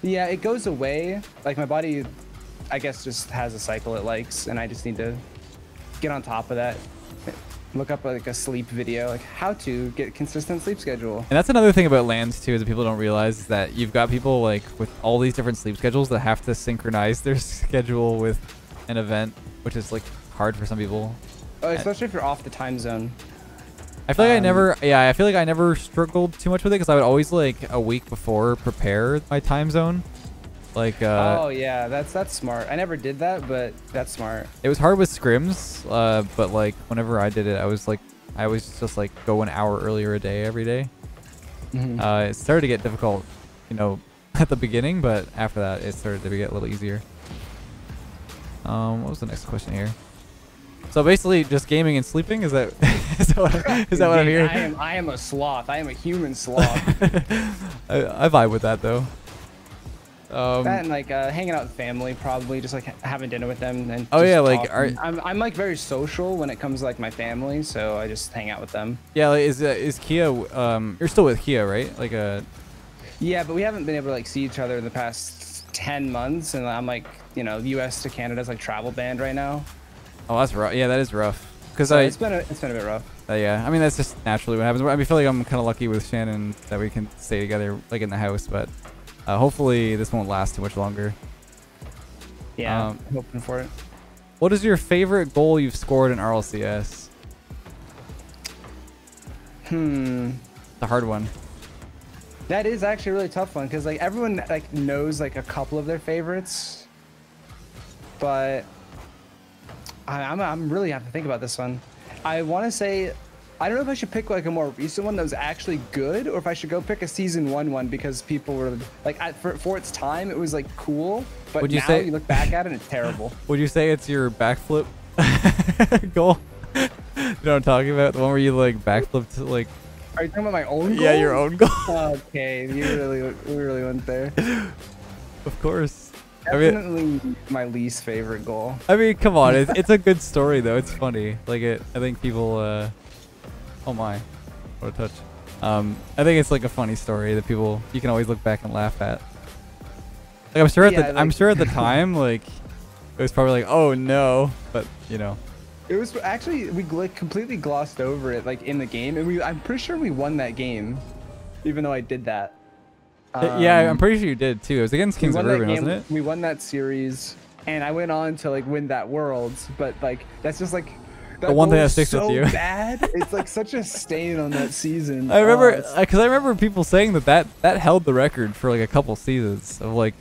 Yeah, it goes away. Like my body, I guess, just has a cycle it likes, and I just need to get on top of that look up like a sleep video, like how to get a consistent sleep schedule. And that's another thing about LANs too, is that people don't realize, is that you've got people like with all these different sleep schedules that have to synchronize their schedule with an event, which is like hard for some people. Oh, especially if you're off the time zone. I feel like um, I never, yeah, I feel like I never struggled too much with it because I would always like a week before prepare my time zone. Like, uh, oh yeah, that's that's smart. I never did that, but that's smart. It was hard with scrims, uh, but like whenever I did it, I was like, I was just like go an hour earlier a day every day. Mm-hmm. uh, it started to get difficult, you know, at the beginning, but after that, it started to get a little easier. Um, what was the next question here? So basically, just gaming and sleeping, is that is that what, is that what I'm hearing? I am I am a sloth. I am a human sloth. I, I vibe with that though. Um, that and like uh, hanging out with family, probably just like having dinner with them. And oh yeah, like are, I'm I'm like very social when it comes to like my family, so I just hang out with them. Yeah, like, is uh, is Kia? Um, you're still with Kia, right? Like a. Yeah, but we haven't been able to like see each other in the past ten months, and I'm like, you know, U S to Canada's like travel banned right now. Oh, that's rough. Yeah, that is rough. Cause yeah, I, it's been a, it's been a bit rough. Uh, yeah, I mean that's just naturally what happens. I feel like I'm kind of lucky with Shannon that we can stay together like in the house, but uh, hopefully this won't last too much longer. Yeah, um, I'm hoping for it. What is your favorite goal you've scored in R L C S? Hmm, the hard one. That is actually a really tough one because like everyone like knows like a couple of their favorites, but. I'm, I'm really have to think about this one. I want to say, I don't know if I should pick like a more recent one that was actually good, or if I should go pick a season one one because people were like, at, for, for its time, it was like cool, but would you now say, you look back at it and it's terrible. Would you say it's your backflip goal? You know what I'm talking about? The one where you like backflipped to like... Are you talking about my own goal? Yeah, your own goal. Okay, you really, you really went there. Of course. Definitely I mean, my least favorite goal. I mean, come on, it's, it's a good story though. It's funny. Like it, I think people. Uh, oh my, what a touch. Um, I think it's like a funny story that people you can always look back and laugh at. Like I'm sure at yeah, the, like, I'm sure at the time like it was probably like oh no, but you know. It was actually we like completely glossed over it like in the game, and we I'm pretty sure we won that game, even though I did that. Yeah, um, I'm pretty sure you did too. It was against Kings of Rubin, wasn't it? We won that series, and I went on to like win that Worlds. But like, that's just like that the one thing that sticks so with you. Bad. It's like such a stain on that season. I remember because oh, I remember people saying that, that that held the record for like a couple seasons of like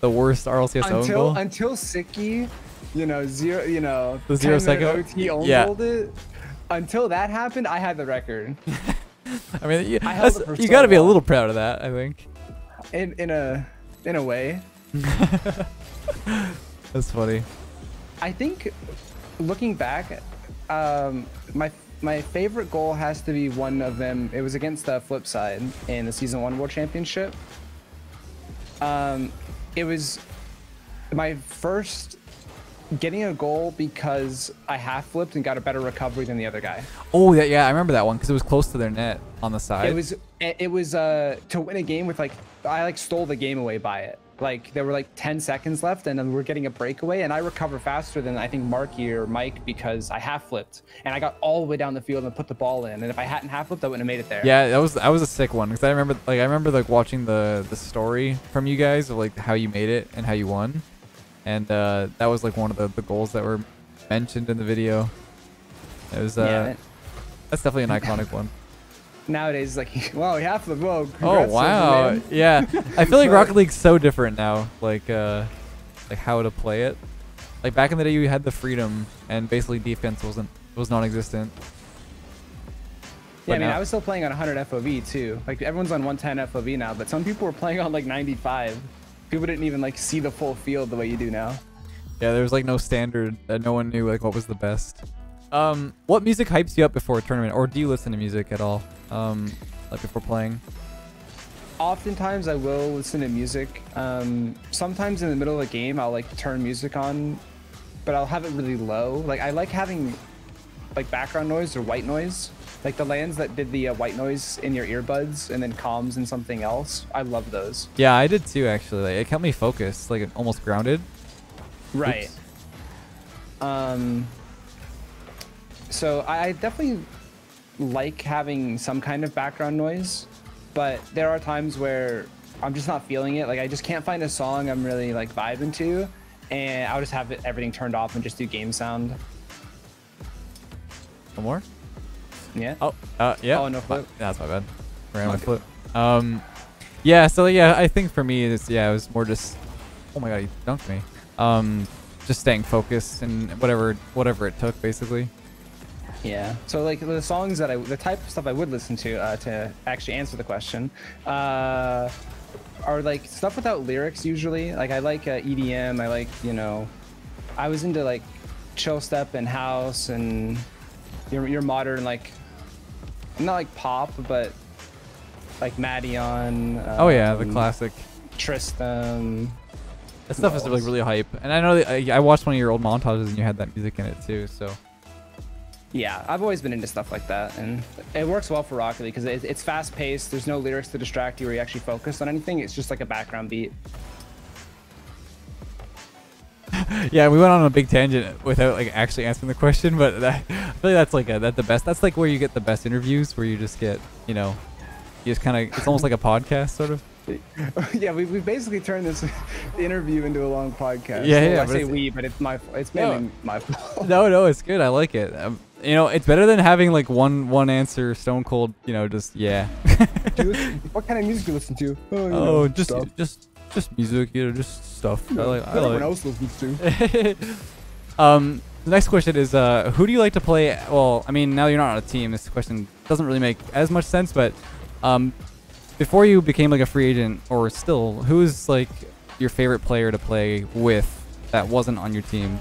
the worst R L C S until, own goal until Sicky, you know, zero, you know, the zero second O T own yeah. goaled it. Until that happened, I had the record. I mean, you, you got to be a little proud of that, I think. In in a in a way. That's funny. I think looking back, um, my my favorite goal has to be one of them. It was against the flip side in the season one world championship. Um, it was my first getting a goal because I half flipped and got a better recovery than the other guy. Oh yeah, yeah, I remember that one because it was close to their net on the side. It was it was uh to win a game with like. I like stole the game away by it. Like there were like ten seconds left and then we're getting a breakaway and I recover faster than I think Marky or Mike because I half flipped and I got all the way down the field and put the ball in. And if I hadn't half flipped, I wouldn't have made it there. Yeah, that was that was a sick one because I remember like I remember like watching the the story from you guys of like how you made it and how you won, and uh, that was like one of the, the goals that were mentioned in the video. It was uh, yeah, that... that's definitely an iconic one. Nowadays, like, wow, half the vogue. Oh wow, man. Yeah. I feel like Rocket League's so different now. Like, uh, like how to play it. Like back in the day, you had the freedom, and basically defense wasn't was non-existent. Yeah, but I mean, now, I was still playing on one hundred F O V too. Like everyone's on one ten F O V now, but some people were playing on like ninety-five. People didn't even like see the full field the way you do now. Yeah, there was like no standard that no one knew like what was the best. Um, what music hypes you up before a tournament, or do you listen to music at all? Um, like before playing? Oftentimes I will listen to music. Um, sometimes in the middle of a game, I'll like turn music on, but I'll have it really low. Like I like having like background noise or white noise, like the LANs that did the uh, white noise in your earbuds and then comms and something else. I love those. Yeah, I did too, actually. Like, it kept me focused, like almost grounded. Right. Oops. Um, So I definitely like having some kind of background noise, but there are times where I'm just not feeling it. Like, I just can't find a song I'm really like vibing to, and I'll just have it, everything turned off and just do game sound. No more? Yeah. Oh, uh, yeah. Oh, no flip. That's my bad. Ran my flip. Um, yeah. So yeah, I think for me, it's, yeah, it was more just, oh my god, he dunked me. Um, just staying focused and whatever, whatever it took, basically. Yeah. So like the songs that I, the type of stuff I would listen to uh, to actually answer the question, uh, are like stuff without lyrics usually. Like I like uh, E D M. I like, you know, I was into like chill step and house and your your modern, like, not like pop, but like Maddion. Um, oh yeah, the classic. Tristan. That stuff is like really hype. And I know that I, I watched one of your old montages and you had that music in it too. So. Yeah, I've always been into stuff like that, and it works well for Rocket League because it, it's fast-paced. There's no lyrics to distract you or you actually focus on anything. It's just like a background beat. Yeah, we went on a big tangent without like actually answering the question, but that, I feel like that's like a, that the best. That's like where you get the best interviews, where you just get, you know, you just kind of, it's almost like a podcast sort of. Yeah, we we basically turned this interview into a long podcast. Yeah, yeah. Well, I say we, but it's my it's mainly no, my fault. No, no, it's good. I like it. Um, you know, it's better than having like one one answer stone cold. You know, just yeah. Listen, what kind of music do you listen to? Oh, you oh know, just stuff. just just music. You know, just stuff. No, I like, I everyone like. else listens to. um, the next question is, uh, who do you like to play? Well, I mean, now you're not on a team. This question doesn't really make as much sense, but um. Before you became like a free agent, or still, who's like your favorite player to play with that wasn't on your team?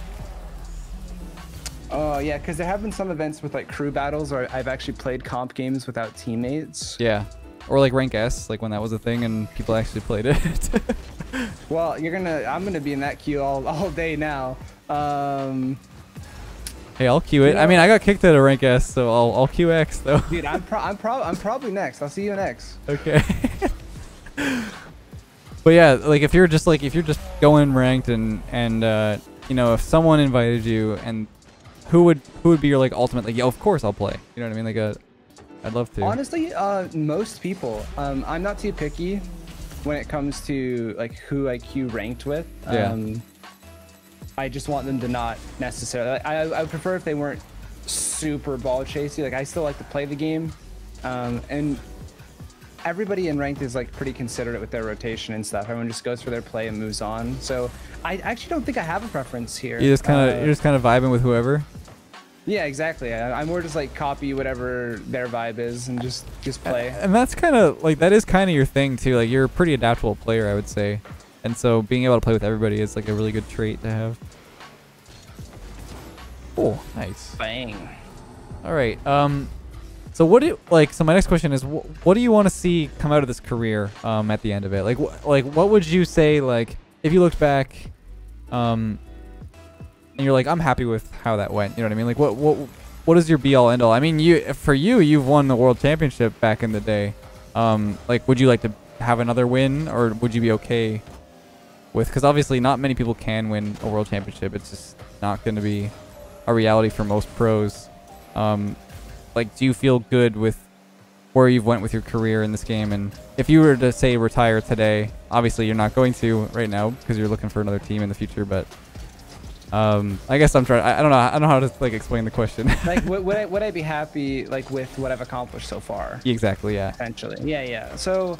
Oh uh, yeah, because there have been some events with like crew battles, or I've actually played comp games without teammates. Yeah, or like rank S, like when that was a thing and people actually played it. Well, you're gonna, I'm gonna be in that queue all all day now. Um, Hey, I'll queue it. You know, I mean, I got kicked out of rank S, so I'll I'll queue X though. Dude, I'm pro I'm pro I'm probably next. I'll see you in X. Okay. But yeah, like if you're just like if you're just going ranked and and uh, you know, if someone invited you, and who would who would be your like ultimate like, yo, of course I'll play. You know what I mean? Like a, I'd love to. Honestly, uh, most people. Um, I'm not too picky when it comes to like who I queue ranked with. Yeah. Um, I just want them to not necessarily. Like, I I prefer if they weren't super ball chasey. Like I still like to play the game, um, and everybody in ranked is like pretty considerate with their rotation and stuff. Everyone just goes for their play and moves on. So I actually don't think I have a preference here. You just kind of uh, you're just kind of vibing with whoever. Yeah, exactly. I, I'm more just like copy whatever their vibe is and just just play. And that's kind of like that is kind of your thing too. Like you're a pretty adaptable player, I would say. And so being able to play with everybody is like a really good trait to have. Oh, nice. Bang. All right. Um, so what do you, like, so my next question is, wh what do you want to see come out of this career um, at the end of it? Like, wh like, what would you say, like, if you looked back um, and you're like, I'm happy with how that went. You know what I mean? Like, what, what, what is your be all end all? I mean, you, for you, you've won the world championship back in the day. Um, like, would you like to have another win, or would you be okay with, because obviously not many people can win a world championship. It's just not going to be a reality for most pros. Um, like, do you feel good with where you've went with your career in this game? And if you were to say retire today, obviously you're not going to right now because you're looking for another team in the future. But um, I guess I'm trying. I, I don't know. I don't know how to like explain the question. Like, would, would I would I be happy like with what I've accomplished so far? Exactly. Yeah. Essentially. Yeah. Yeah. So.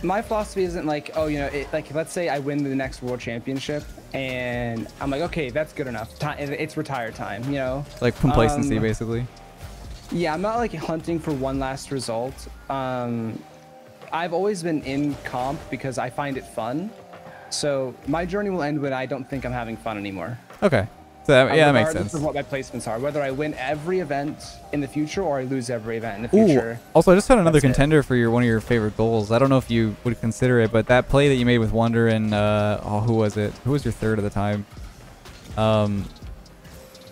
My philosophy isn't like, oh, you know, it, like, let's say I win the next world championship and I'm like, okay, that's good enough. Time, it's retire time, you know? Like complacency, um, basically. Yeah, I'm not like hunting for one last result. Um, I've always been in comp because I find it fun. So my journey will end when I don't think I'm having fun anymore. Okay. So that, yeah, that makes sense. Of what my placements are, whether I win every event in the future or I lose every event in the future. Ooh, also, I just had another contender it. for your one of your favorite goals. I don't know if you would consider it, but that play that you made with Wonder and uh, oh, who was it? Who was your third at the time? Um,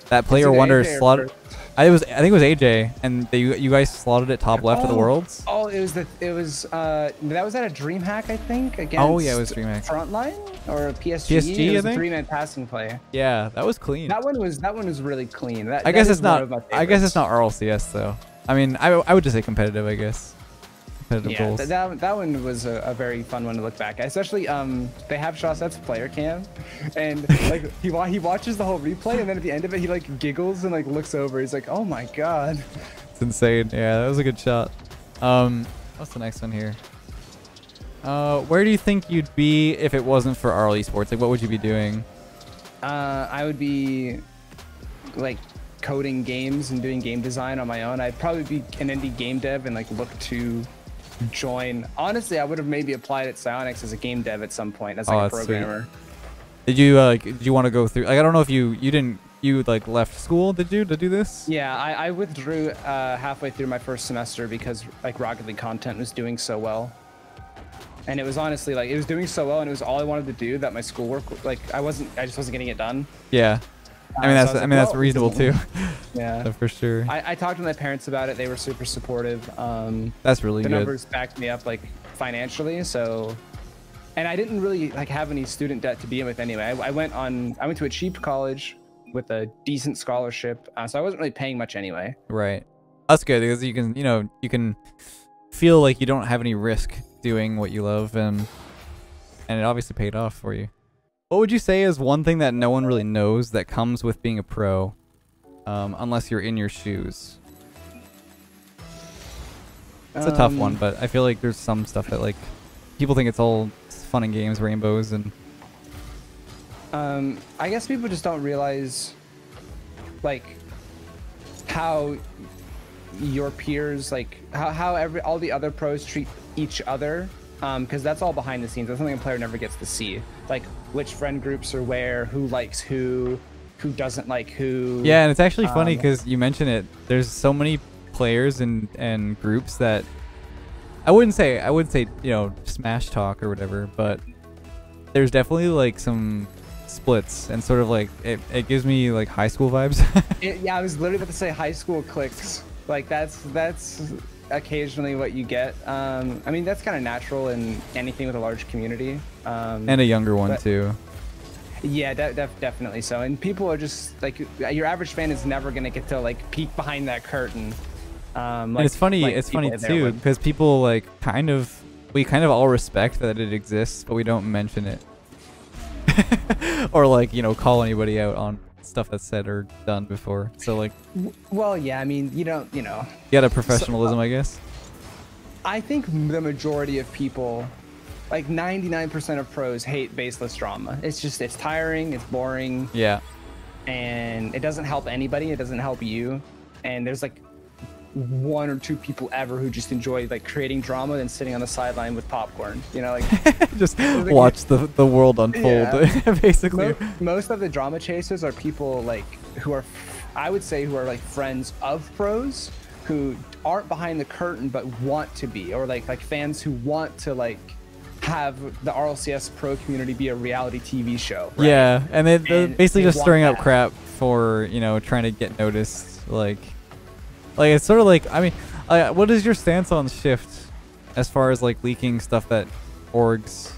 that player Wonder slotted. I was I think it was A J, and they, you guys slotted it top left oh, of the worlds. Oh, No, it was the it was uh that was at a DreamHack, I think, against oh yeah, it was DreamHack. Frontline or P S G. P S G, it was I a think. Three-man passing play. Yeah, that was clean. That one was that one was really clean. That I guess that it's not. I guess it's not R L C S though. I mean, I I would just say competitive, I guess. Competitive yeah, th that that one was a, a very fun one to look back at. Especially um they have Shawset's player cam, and like he he watches the whole replay, and then at the end of it he like giggles and like looks over. He's like, oh my god. It's insane. Yeah, that was a good shot. Um, what's the next one here? Uh, where do you think you'd be if it wasn't for R L Esports? Like, what would you be doing? Uh, I would be like coding games and doing game design on my own. I'd probably be an indie game dev and like look to join. Honestly, I would have maybe applied at Psyonix as a game dev at some point as like oh, a programmer. Sweet. Did you uh, like? Did you want to go through? Like, I don't know if you you didn't. You like left school, did you, to do this? Yeah, I, I withdrew uh, halfway through my first semester because like Rocket League content was doing so well, and it was honestly like it was doing so well, and it was all I wanted to do that my schoolwork like I wasn't I just wasn't getting it done. Yeah, uh, I mean that's so I, I like, mean well, that's reasonable too. Yeah, so for sure. I, I talked to my parents about it; they were super supportive. Um, that's really the good. The numbers backed me up like financially, so. And I didn't really like have any student debt to be in with anyway. I, I went on I went to a cheap college with a decent scholarship, uh, so I wasn't really paying much anyway. Right, that's good because you can, you know, you can feel like you don't have any risk doing what you love, and and it obviously paid off for you. What would you say is one thing that no one really knows that comes with being a pro, um, unless you're in your shoes? It's um, a tough one, but I feel like there's some stuff that like people think it's all fun and games, rainbows, and. Um, I guess people just don't realize, like, how your peers, like, how, how every all the other pros treat each other, um, because that's all behind the scenes. That's something a player never gets to see, like which friend groups are where, who likes who, who doesn't like who. Yeah, and it's actually funny because um, you mentioned it. There's so many players and and groups that I wouldn't say I wouldn't say you know smash talk or whatever, but there's definitely like some. Splits and sort of like it, it gives me like high school vibes. it, yeah, I was literally about to say high school cliques. Like that's that's occasionally what you get. Um, I mean that's kind of natural in anything with a large community. Um, and a younger one but, too. Yeah, de de definitely so. And people are just like your average fan is never gonna get to like peek behind that curtain. Um, like, and it's funny. Like it's funny too because people like kind of we kind of all respect that it exists, but we don't mention it. or like you know call anybody out on stuff that's said or done before, so like well yeah I mean you don't you know you got a professionalism so, uh, I guess I think the majority of people like ninety-nine percent of pros hate baseless drama. It's just it's tiring, it's boring, yeah, and it doesn't help anybody, it doesn't help you, and there's like one or two people ever who just enjoy like creating drama and sitting on the sideline with popcorn, you know, like just like, watch the the world unfold. Yeah. Basically most, most of the drama chasers are people like who are I would say who are like friends of pros who aren't behind the curtain but want to be, or like like fans who want to like have the R L C S pro community be a reality T V show, right? Yeah, and, they, they're and basically they just stirring that. Up crap for you know trying to get noticed. Like Like, it's sort of like, I mean, uh, what is your stance on Shift as far as, like, leaking stuff that orgs,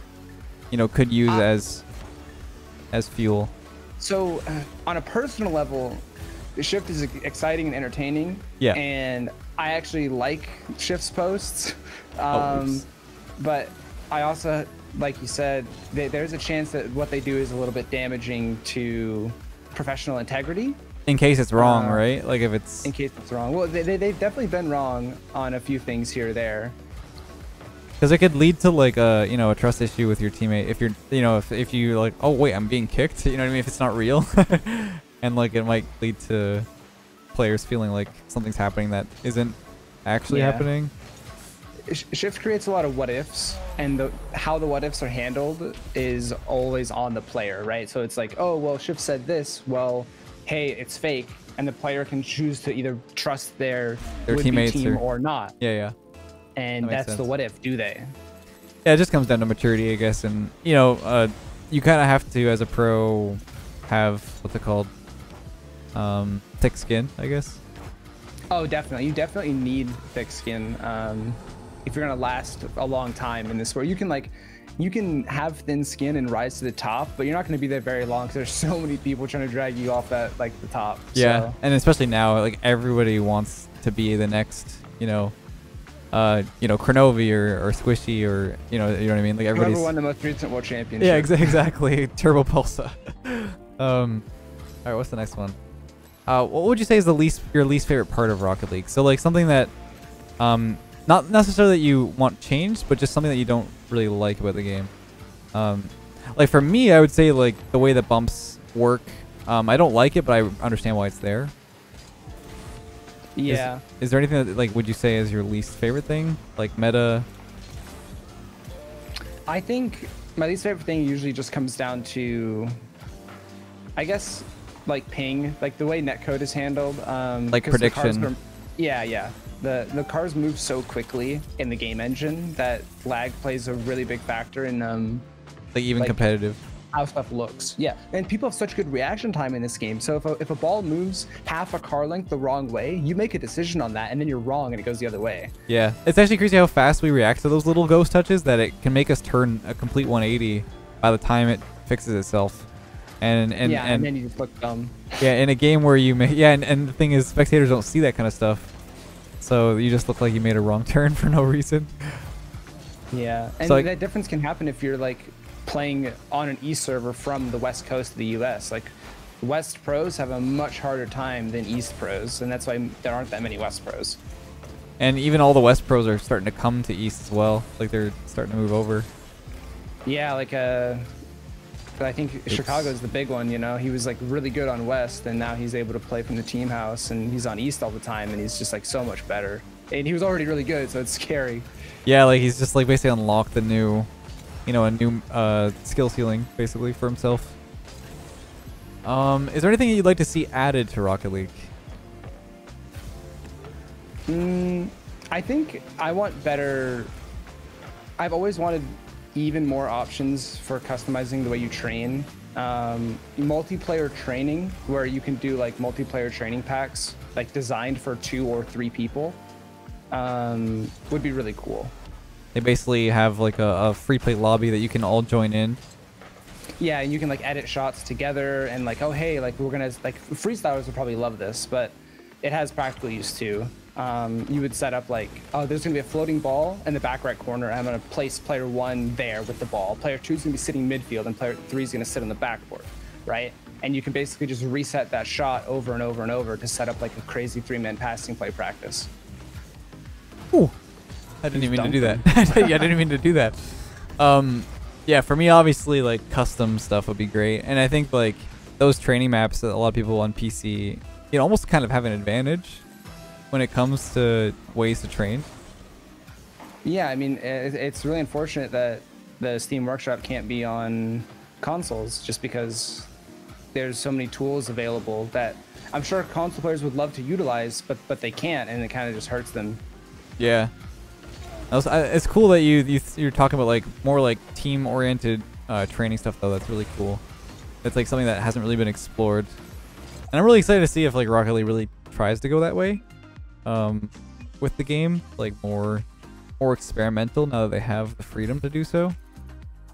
you know, could use um, as as fuel? So, uh, on a personal level, Shift is exciting and entertaining. Yeah. And I actually like Shift's posts. Um, oh, but I also, like you said, they, there's a chance that what they do is a little bit damaging to professional integrity. In case it's wrong, um, right? Like if it's... In case it's wrong. Well, they, they, they've definitely been wrong on a few things here or there. Because it could lead to like a, you know, a trust issue with your teammate. If you're, you know, if, if you like, oh wait, I'm being kicked. You know what I mean? If it's not real. And like it might lead to players feeling like something's happening that isn't actually yeah. happening. Shift creates a lot of what ifs, and the, how the what ifs are handled is always on the player, right? So it's like, oh, well, Shift said this. Well... hey, it's fake, and the player can choose to either trust their, their teammates team or, or not. Yeah, yeah. And that that's sense. The what if, do they? Yeah, it just comes down to maturity, I guess. And, you know, uh, you kind of have to, as a pro, have what's it called? Um, thick skin, I guess. Oh, definitely. You definitely need thick skin. Um, if you're gonna last a long time in this sport. You can like, you can have thin skin and rise to the top, but you're not gonna be there very long because there's so many people trying to drag you off that like the top. Yeah, so. And especially now, like everybody wants to be the next, you know, uh, you know, Kronovi or, or Squishy or you know, you know what I mean. Like everybody's whoever won the most recent world championship. Yeah, ex exactly. Turbo Pulsa. um, all right, what's the next one? Uh, what would you say is the least your least favorite part of Rocket League? So like something that, um, not necessarily that you want changed, but just something that you don't really like about the game. Um, like for me, I would say like the way that bumps work. Um, I don't like it, but I understand why it's there. Yeah. Is, is there anything that like would you say is your least favorite thing? Like meta? I think my least favorite thing usually just comes down to, I guess, like ping, like the way netcode is handled. Um, like prediction. Were, yeah, yeah. The the cars move so quickly in the game engine that lag plays a really big factor in um, like even like competitive how stuff looks. Yeah, and people have such good reaction time in this game. So if a, if a ball moves half a car length the wrong way, you make a decision on that, and then you're wrong, and it goes the other way. Yeah, it's actually crazy how fast we react to those little ghost touches that it can make us turn a complete one eighty by the time it fixes itself. And and yeah, and, and then you just look dumb. Yeah, in a game where you may yeah, and, and the thing is, spectators don't see that kind of stuff, so you just look like you made a wrong turn for no reason. Yeah, and so that like, difference can happen if you're like playing on an E server from the west coast of the U S. Like West pros have a much harder time than East pros, and that's why there aren't that many West pros. And even all the West pros are starting to come to East as well. Like they're starting to move over. Yeah, like a. But I think Oops. Chicago's the big one, you know? He was like really good on West, and now he's able to play from the team house, and he's on East all the time, and he's just like so much better. And he was already really good, so it's scary. Yeah, like he's just like basically unlocked the new, you know, a new uh, skill ceiling basically for himself. Um, is there anything you'd like to see added to Rocket League? Mm, I think I want better, I've always wanted even more options for customizing the way you train. Um, multiplayer training, where you can do like multiplayer training packs, like designed for two or three people, um, would be really cool. They basically have like a, a free play lobby that you can all join in. Yeah, and you can like edit shots together and like, oh hey, like we're gonna, like freestylers would probably love this, but it has practical use too. Um, you would set up like, oh, there's gonna be a floating ball in the back right corner. I'm gonna place player one there with the ball. Player two's gonna be sitting midfield, and player three's gonna sit on the backboard, right? And you can basically just reset that shot over and over and over to set up like a crazy three-man passing play practice. Ooh, I didn't even mean to do that. yeah, I didn't mean to do that. Um, yeah, for me, obviously, like custom stuff would be great, and I think like those training maps that a lot of people on P C, you know, almost kind of have an advantage when it comes to ways to train. Yeah, I mean, it's really unfortunate that the Steam Workshop can't be on consoles, just because there's so many tools available that I'm sure console players would love to utilize, but but they can't, and it kind of just hurts them. Yeah, it's cool that you, you you're talking about like more like team-oriented uh, training stuff though. That's really cool. It's like something that hasn't really been explored, and I'm really excited to see if like Rocket League really tries to go that way. Um, with the game, like more, more experimental now that they have the freedom to do so.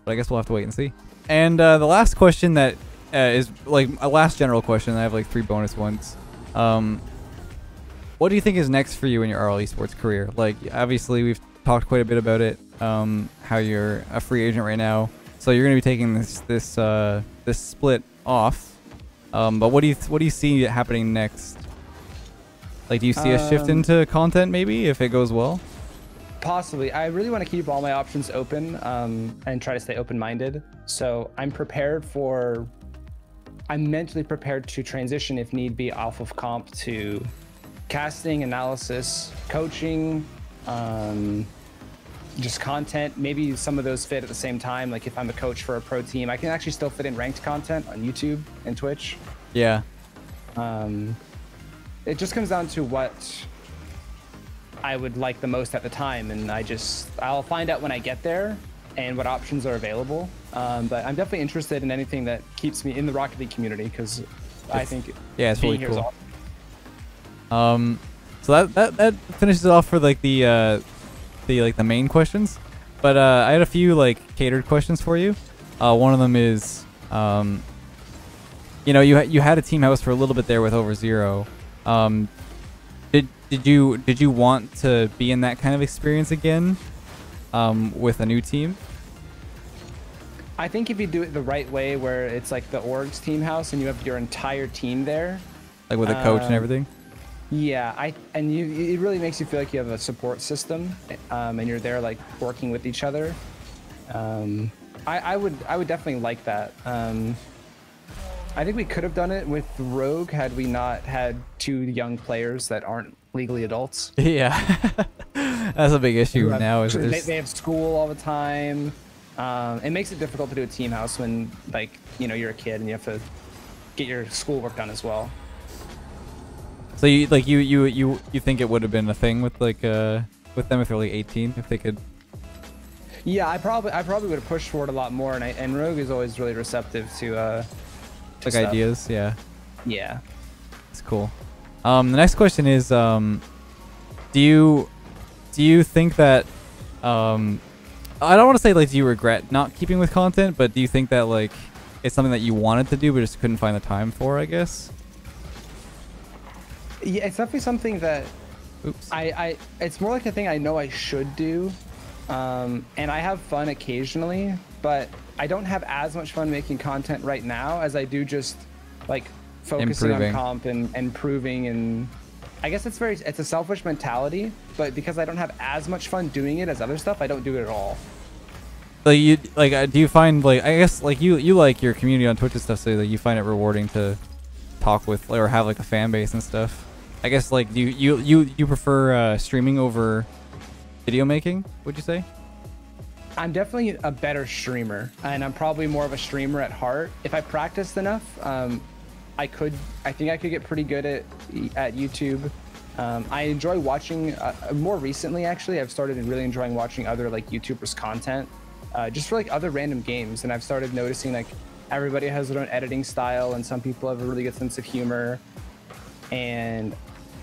But I guess we'll have to wait and see. And uh, the last question that uh, is like a last general question. I have like three bonus ones. Um, what do you think is next for you in your R L esports career? Like obviously we've talked quite a bit about it. Um, how you're a free agent right now, so you're going to be taking this this uh, this split off. Um, but what do you what do you see happening next? Like, do you see a shift um, into content, maybe, if it goes well? Possibly. I really want to keep all my options open um, and try to stay open-minded. So I'm prepared for... I'm mentally prepared to transition, if need be, off of comp to casting, analysis, coaching, um, just content. Maybe some of those fit at the same time. Like, if I'm a coach for a pro team, I can actually still fit in ranked content on YouTube and Twitch. Yeah. Um... It just comes down to what I would like the most at the time, and I just I'll find out when I get there and what options are available. Um, but I'm definitely interested in anything that keeps me in the Rocket League community, because I think yeah, it's being really cool. Here is awesome. Um, so that, that that finishes off for like the uh, the like the main questions, but uh, I had a few like catered questions for you. Uh, one of them is, um, you know, you ha you had a team house for a little bit there with OverZero. Um, did did you did you want to be in that kind of experience again, um, with a new team? I think if you do it the right way, where it's like the org's team house and you have your entire team there, like with a coach um, and everything. Yeah, I and you, it really makes you feel like you have a support system, um, and you're there like working with each other. Um, I, I would I would definitely like that. Um, I think we could have done it with Rogue had we not had two young players that aren't legally adults. Yeah, that's a big issue have, now. Is they, they have school all the time. Um, it makes it difficult to do a team house when like you know you're a kid and you have to get your schoolwork done as well. So you like you you you you think it would have been a thing with like uh with them if they're like eighteen if they could? Yeah, I probably I probably would have pushed for it a lot more, and I, and Rogue is always really receptive to uh to like stuff. Ideas. Yeah, yeah, it's cool. Um, the next question is um, do you do you think that um, I don't want to say like do you regret not keeping with content, but do you think that like it's something that you wanted to do but just couldn't find the time for? I guess. Yeah, it's definitely something that Oops. I, I, it's more like a thing I know I should do. Um, and I have fun occasionally, but I don't have as much fun making content right now as I do just like focusing improving. on comp and, and proving. And I guess it's very, it's a selfish mentality, but because I don't have as much fun doing it as other stuff, I don't do it at all. So you like, do you find like, I guess like you, you like your community on Twitch and stuff, so that you find it rewarding to talk with or have like a fan base and stuff. I guess like you you you you prefer uh, streaming over video making? Would you say? I'm definitely a better streamer, and I'm probably more of a streamer at heart. If I practiced enough, um, I could. I think I could get pretty good at at YouTube. Um, I enjoy watching. Uh, more recently, actually, I've started really enjoying watching other like YouTubers' content, uh, just for like other random games, and I've started noticing like. Everybody has their own editing style, and some people have a really good sense of humor, and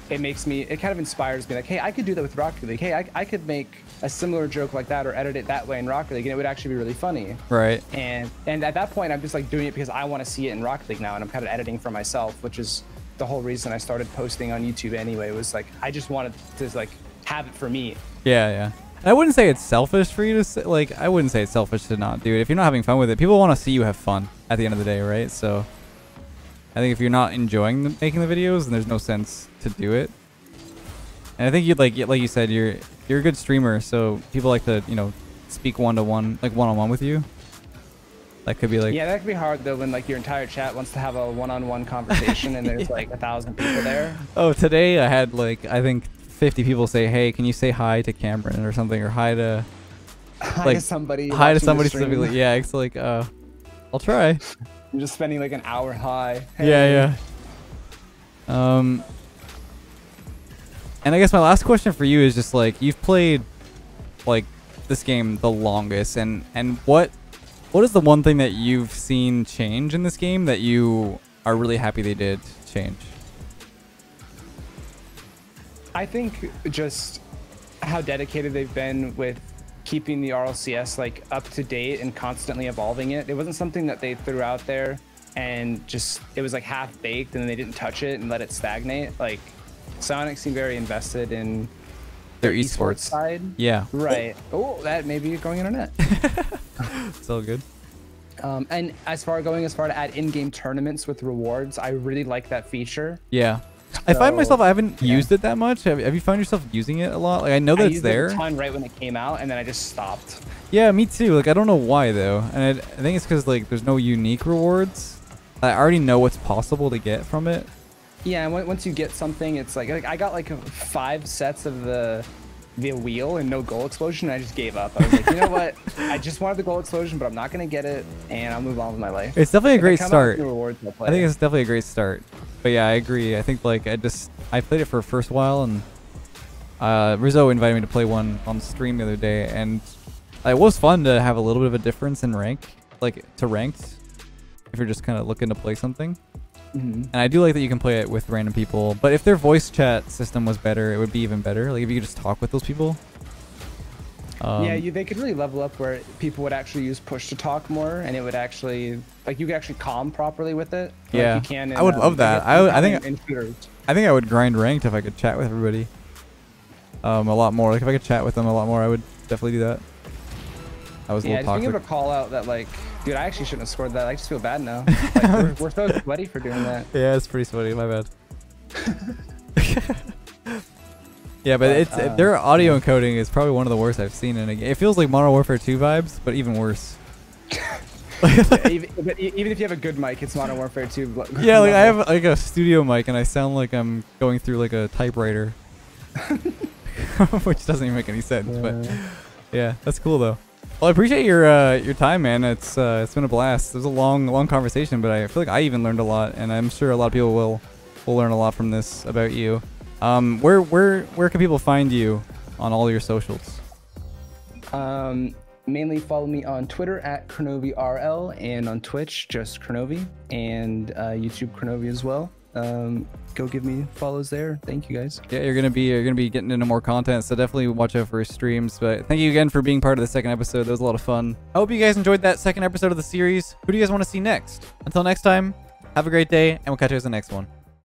it makes me, it kind of inspires me like, hey, I could do that with Rocket League. Hey, I, I could make a similar joke like that or edit it that way in Rocket League, and it would actually be really funny. Right. And and at that point, I'm just like doing it because I want to see it in Rocket League now, and I'm kind of editing for myself, which is the whole reason I started posting on YouTube anyway, was like, I just wanted to like have it for me. Yeah, yeah. I wouldn't say it's selfish for you to say, like, I wouldn't say it's selfish to not do it. If you're not having fun with it, people want to see you have fun at the end of the day, right? So I think if you're not enjoying the, making the videos, then there's no sense to do it. And I think you'd like, like you said, you're, you're a good streamer. So people like to, you know, speak one-to-one, like one-on-one with you. That could be like, yeah, that could be hard though when like your entire chat wants to have a one-on-one conversation and there's yeah. like a thousand people there. Oh, today I had like, I think, fifty people say, hey, can you say hi to Cameron or something, or hi to hi like to somebody hi to somebody specifically. Yeah, it's like uh I'll try. You're just spending like an hour hi. Hey. Yeah, yeah. Um and I guess my last question for you is just like, you've played like this game the longest, and and what what is the one thing that you've seen change in this game that you are really happy they did change? I think just how dedicated they've been with keeping the R L C S like up to date and constantly evolving it. It wasn't something that they threw out there and just, it was like half baked and they didn't touch it and let it stagnate. Like Sonic seemed very invested in their esports side. Yeah. Right. Oh, that may be going internet. It's all good. Um, and as far going as far to add in-game tournaments with rewards, I really like that feature. Yeah. So, I find myself I haven't yeah. used it that much. Have, have you found yourself using it a lot? Like I know that I it's used there. It a ton right when it came out, and then I just stopped. Yeah, me too. Like I don't know why though, and I, I think it's because like there's no unique rewards. I already know what's possible to get from it. Yeah, and once you get something, it's like, like I got like five sets of the the wheel and no goal explosion. And I just gave up. I was like, you know what? I just wanted the goal explosion, but I'm not gonna get it, and I'll move on with my life. It's definitely a if great start. Rewards, I think it's definitely a great start. But yeah, I agree. I think like I just I played it for a first while, and uh, Rizzo invited me to play one on stream the other day, and it was fun to have a little bit of a difference in rank, like to ranked, if you're just kind of looking to play something. Mm-hmm. And I do like that you can play it with random people, but if their voice chat system was better, it would be even better. Like if you could just talk with those people, Um, yeah, you, they could really level up where people would actually use push to talk more, and it would actually, like, you could actually comm properly with it. Yeah, like you can in, I would um, love that. I, would, I think in, in I think I would grind ranked if I could chat with everybody. Um, a lot more. Like if I could chat with them a lot more, I would definitely do that. I was yeah, a little toxic. Yeah, just give a call out that like, dude, I actually shouldn't have scored that. I just feel bad now. Like, we're, we're so sweaty for doing that. Yeah, it's pretty sweaty. My bad. Yeah, but uh, it's uh, their audio encoding is probably one of the worst I've seen in a game. It feels like Modern Warfare two vibes, but even worse. Yeah, even, but even if you have a good mic, it's Modern Warfare two. Yeah, like I have like a studio mic, and I sound like I'm going through like a typewriter, which doesn't even make any sense. Yeah. But yeah, that's cool though. Well, I appreciate your uh, your time, man. It's uh, it's been a blast. It was a long, long conversation, but I feel like I even learned a lot, and I'm sure a lot of people will will learn a lot from this about you. Um, where where where can people find you on all your socials? Um, mainly follow me on Twitter at Kronovi R L and on Twitch just Kronovi, and uh, YouTube Kronovi as well. Um, go give me follows there. Thank you guys. Yeah, you're gonna be you're gonna be getting into more content, so definitely watch out for his streams. But thank you again for being part of the second episode. That was a lot of fun. I hope you guys enjoyed that second episode of the series. Who do you guys want to see next? Until next time, have a great day, and we'll catch you guys in the next one.